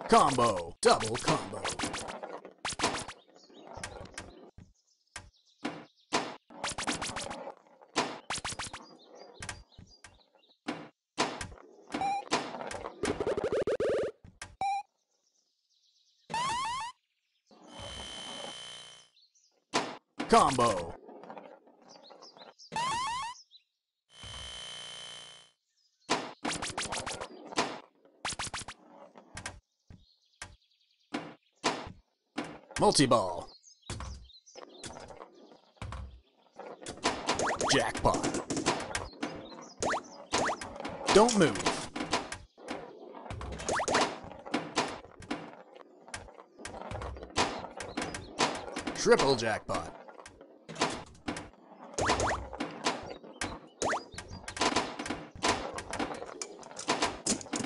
Combo. Double combo. Combo. 1 multiball. Jackpot. Don't move. 3 jackpot. 3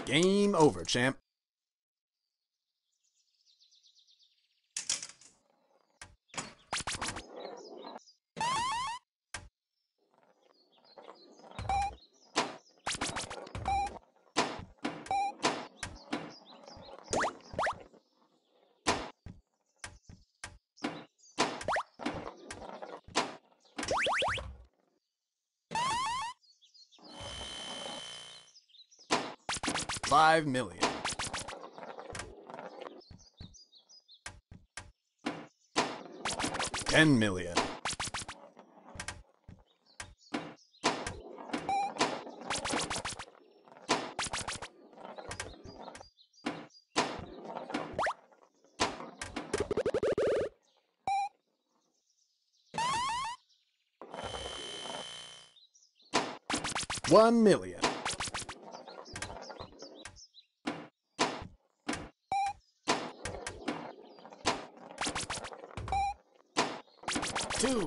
Game over, champ. $5 million. 10 million. 1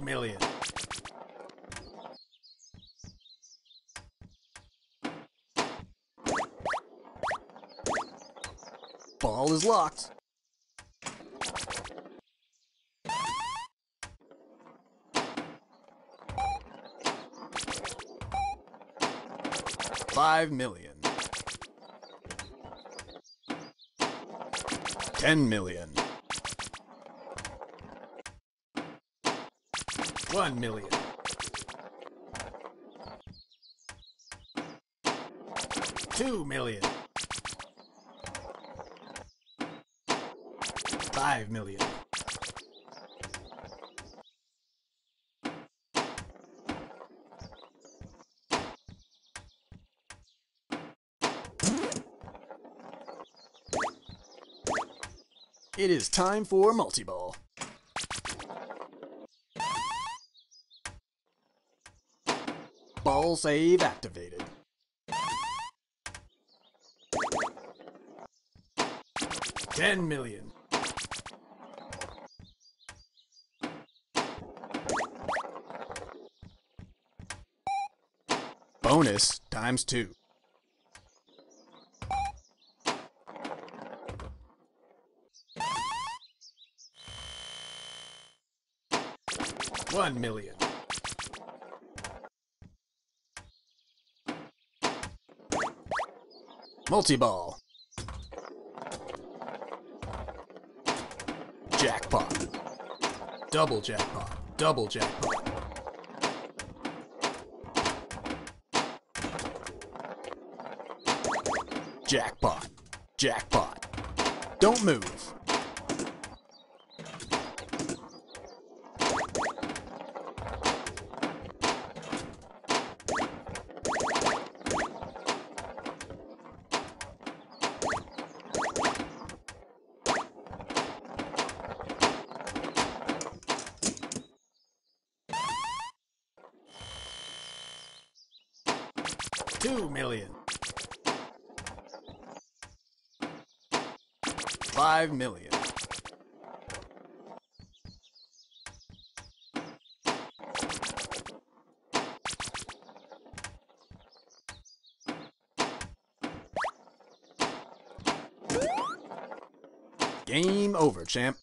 million. 2 million. 1 is locked. $5 million. 10 million. 1 million. 2 million. 5 million. 1 million. It is time for multiball. Ball save activated. $10 million. Bonus ×2. $1 million. Multiball. Jackpot. Double jackpot. Double jackpot. Jackpot. Jackpot. Don't move. $2 million. $5 million. Game over, champ.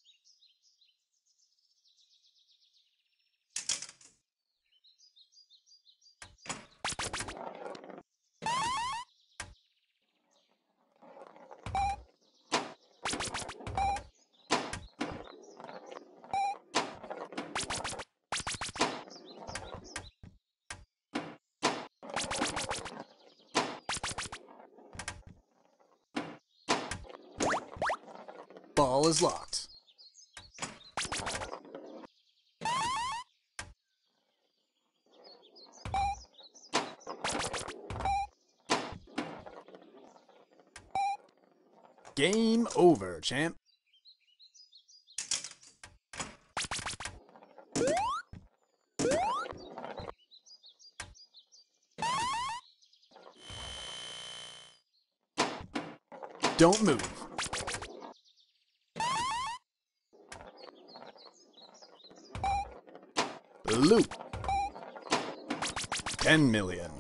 Ball is locked. Game over, champ. Don't move. Loop. $10 million.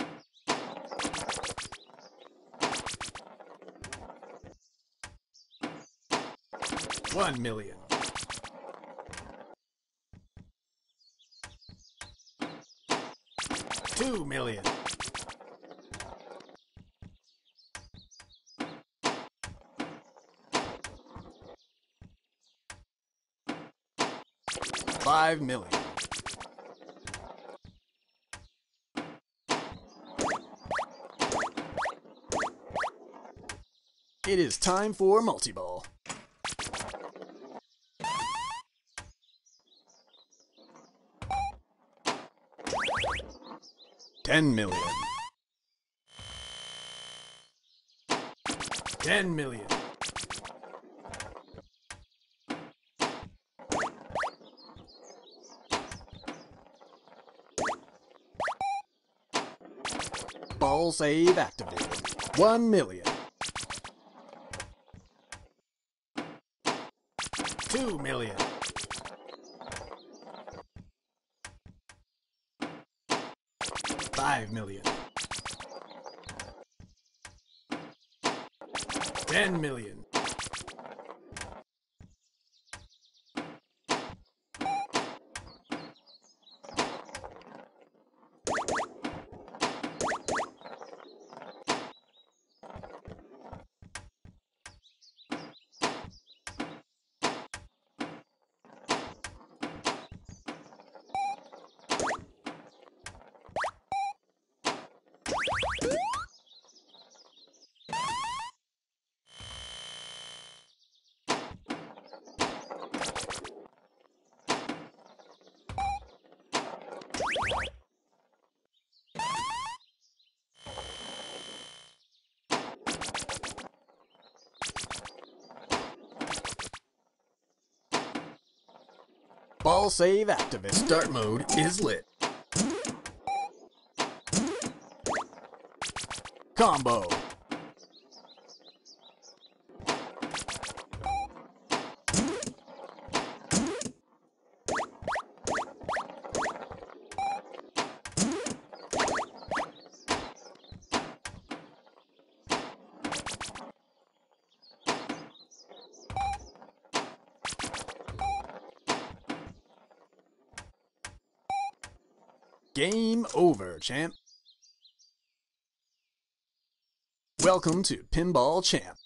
$1 million. $2 million. $5 million. It is time for multiball. $10 million. $10 million. Ball save activated. $1 million. $2 million. $5 million. $10 million. Ball save activist start mode is lit. Combo. Game over, champ. Welcome to Pinball Champ.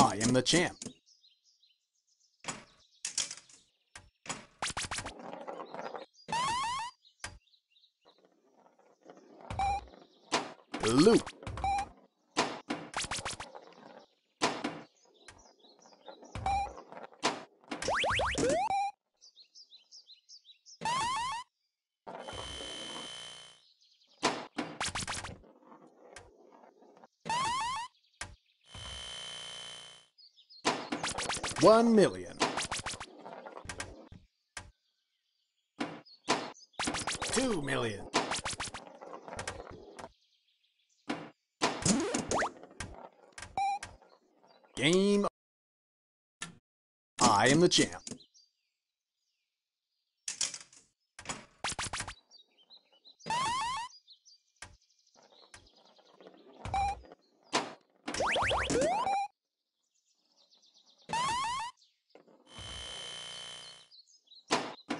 I am the champ. Loop. 1 million. 2 million. Game. I am the champ.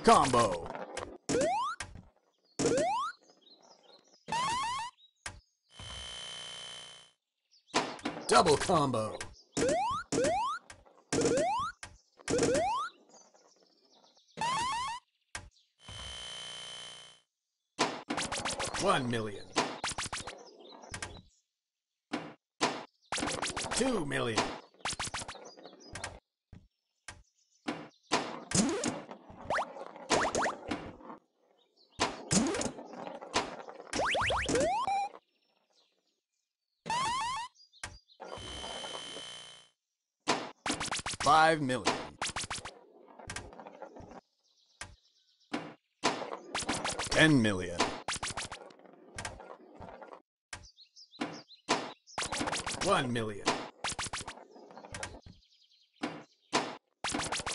Combo. Double combo. $1 million. 2 million. 5 million. 10 million. 1 million.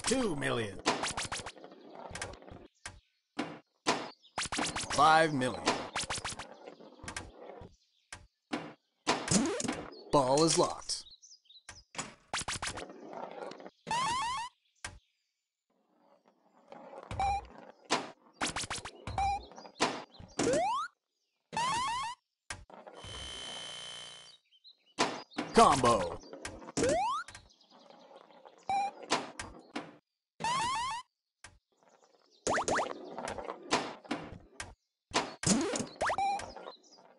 2 million. 5 million. Ball is locked. Combo.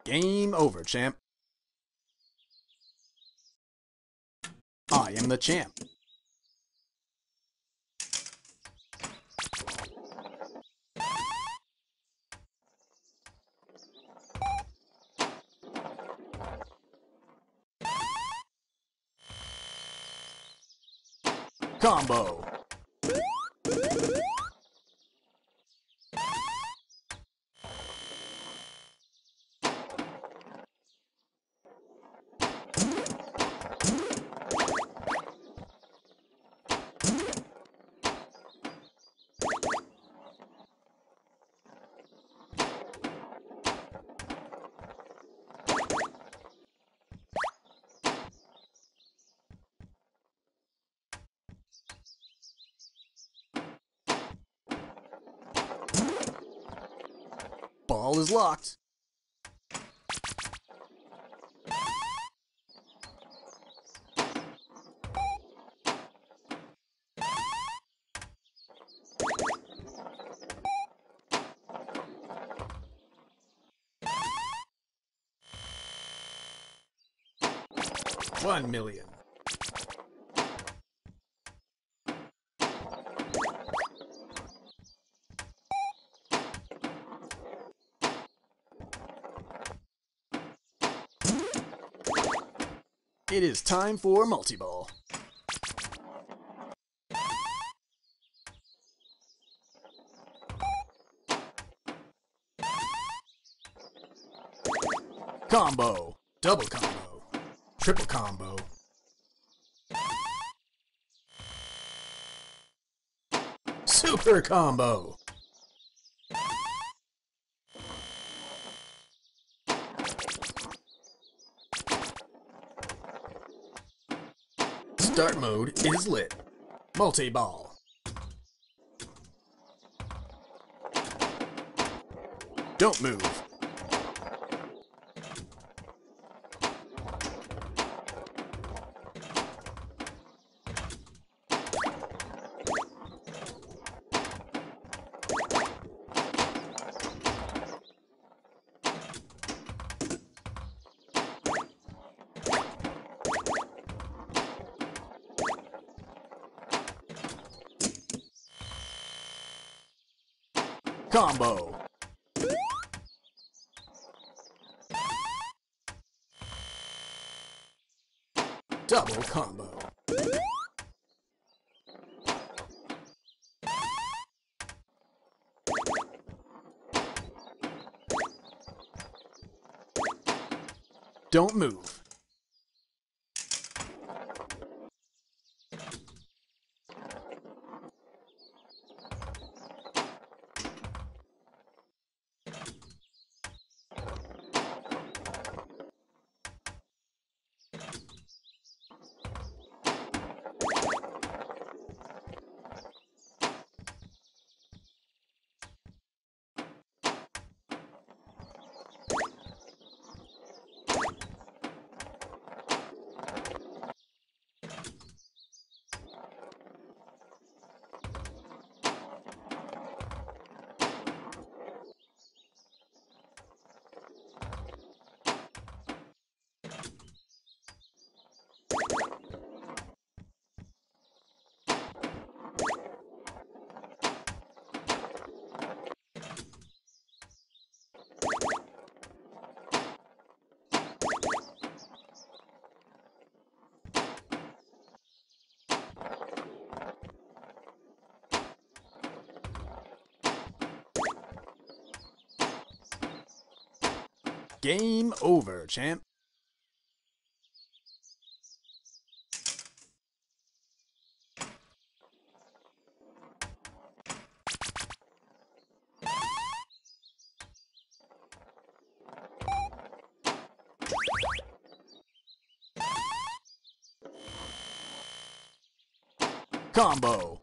Game over, champ. I am the champ. Combo. Ball is locked. $1 million. 1 million. It is time for multi-ball. Combo. Double combo. Triple combo. Super combo. Start mode is lit. Multi-ball. Don't move. Combo. Double combo. Don't move. Game over, champ. Combo.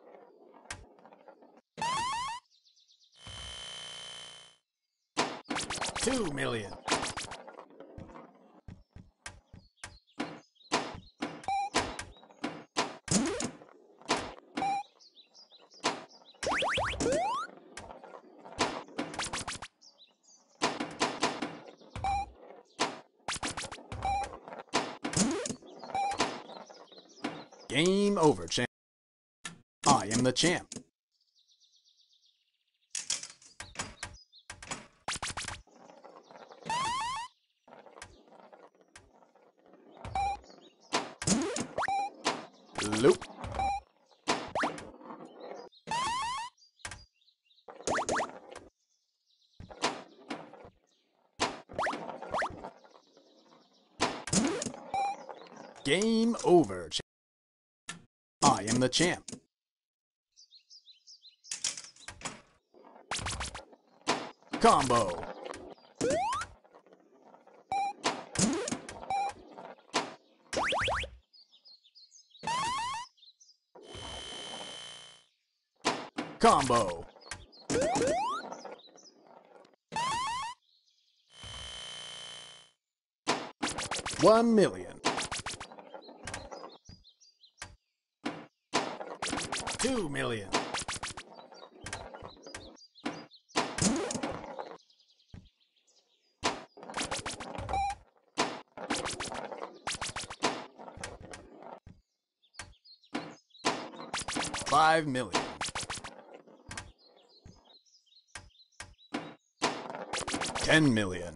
$2 million. Game over, champ. I am the champ. Loop. Game over, champ. I am the champ. Combo. Combo. $1 million. $2 million. $5 million. $10 million.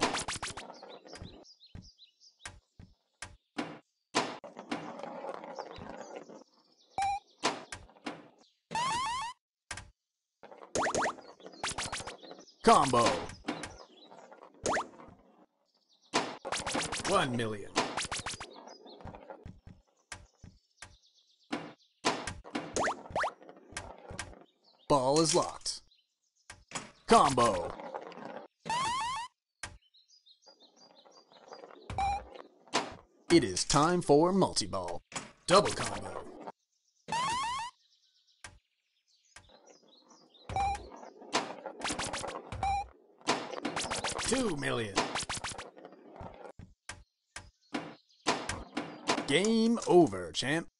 Combo. $1 million. Ball is locked. Combo. It is time for multi-ball. Double combo. $2 million. Game over, champ.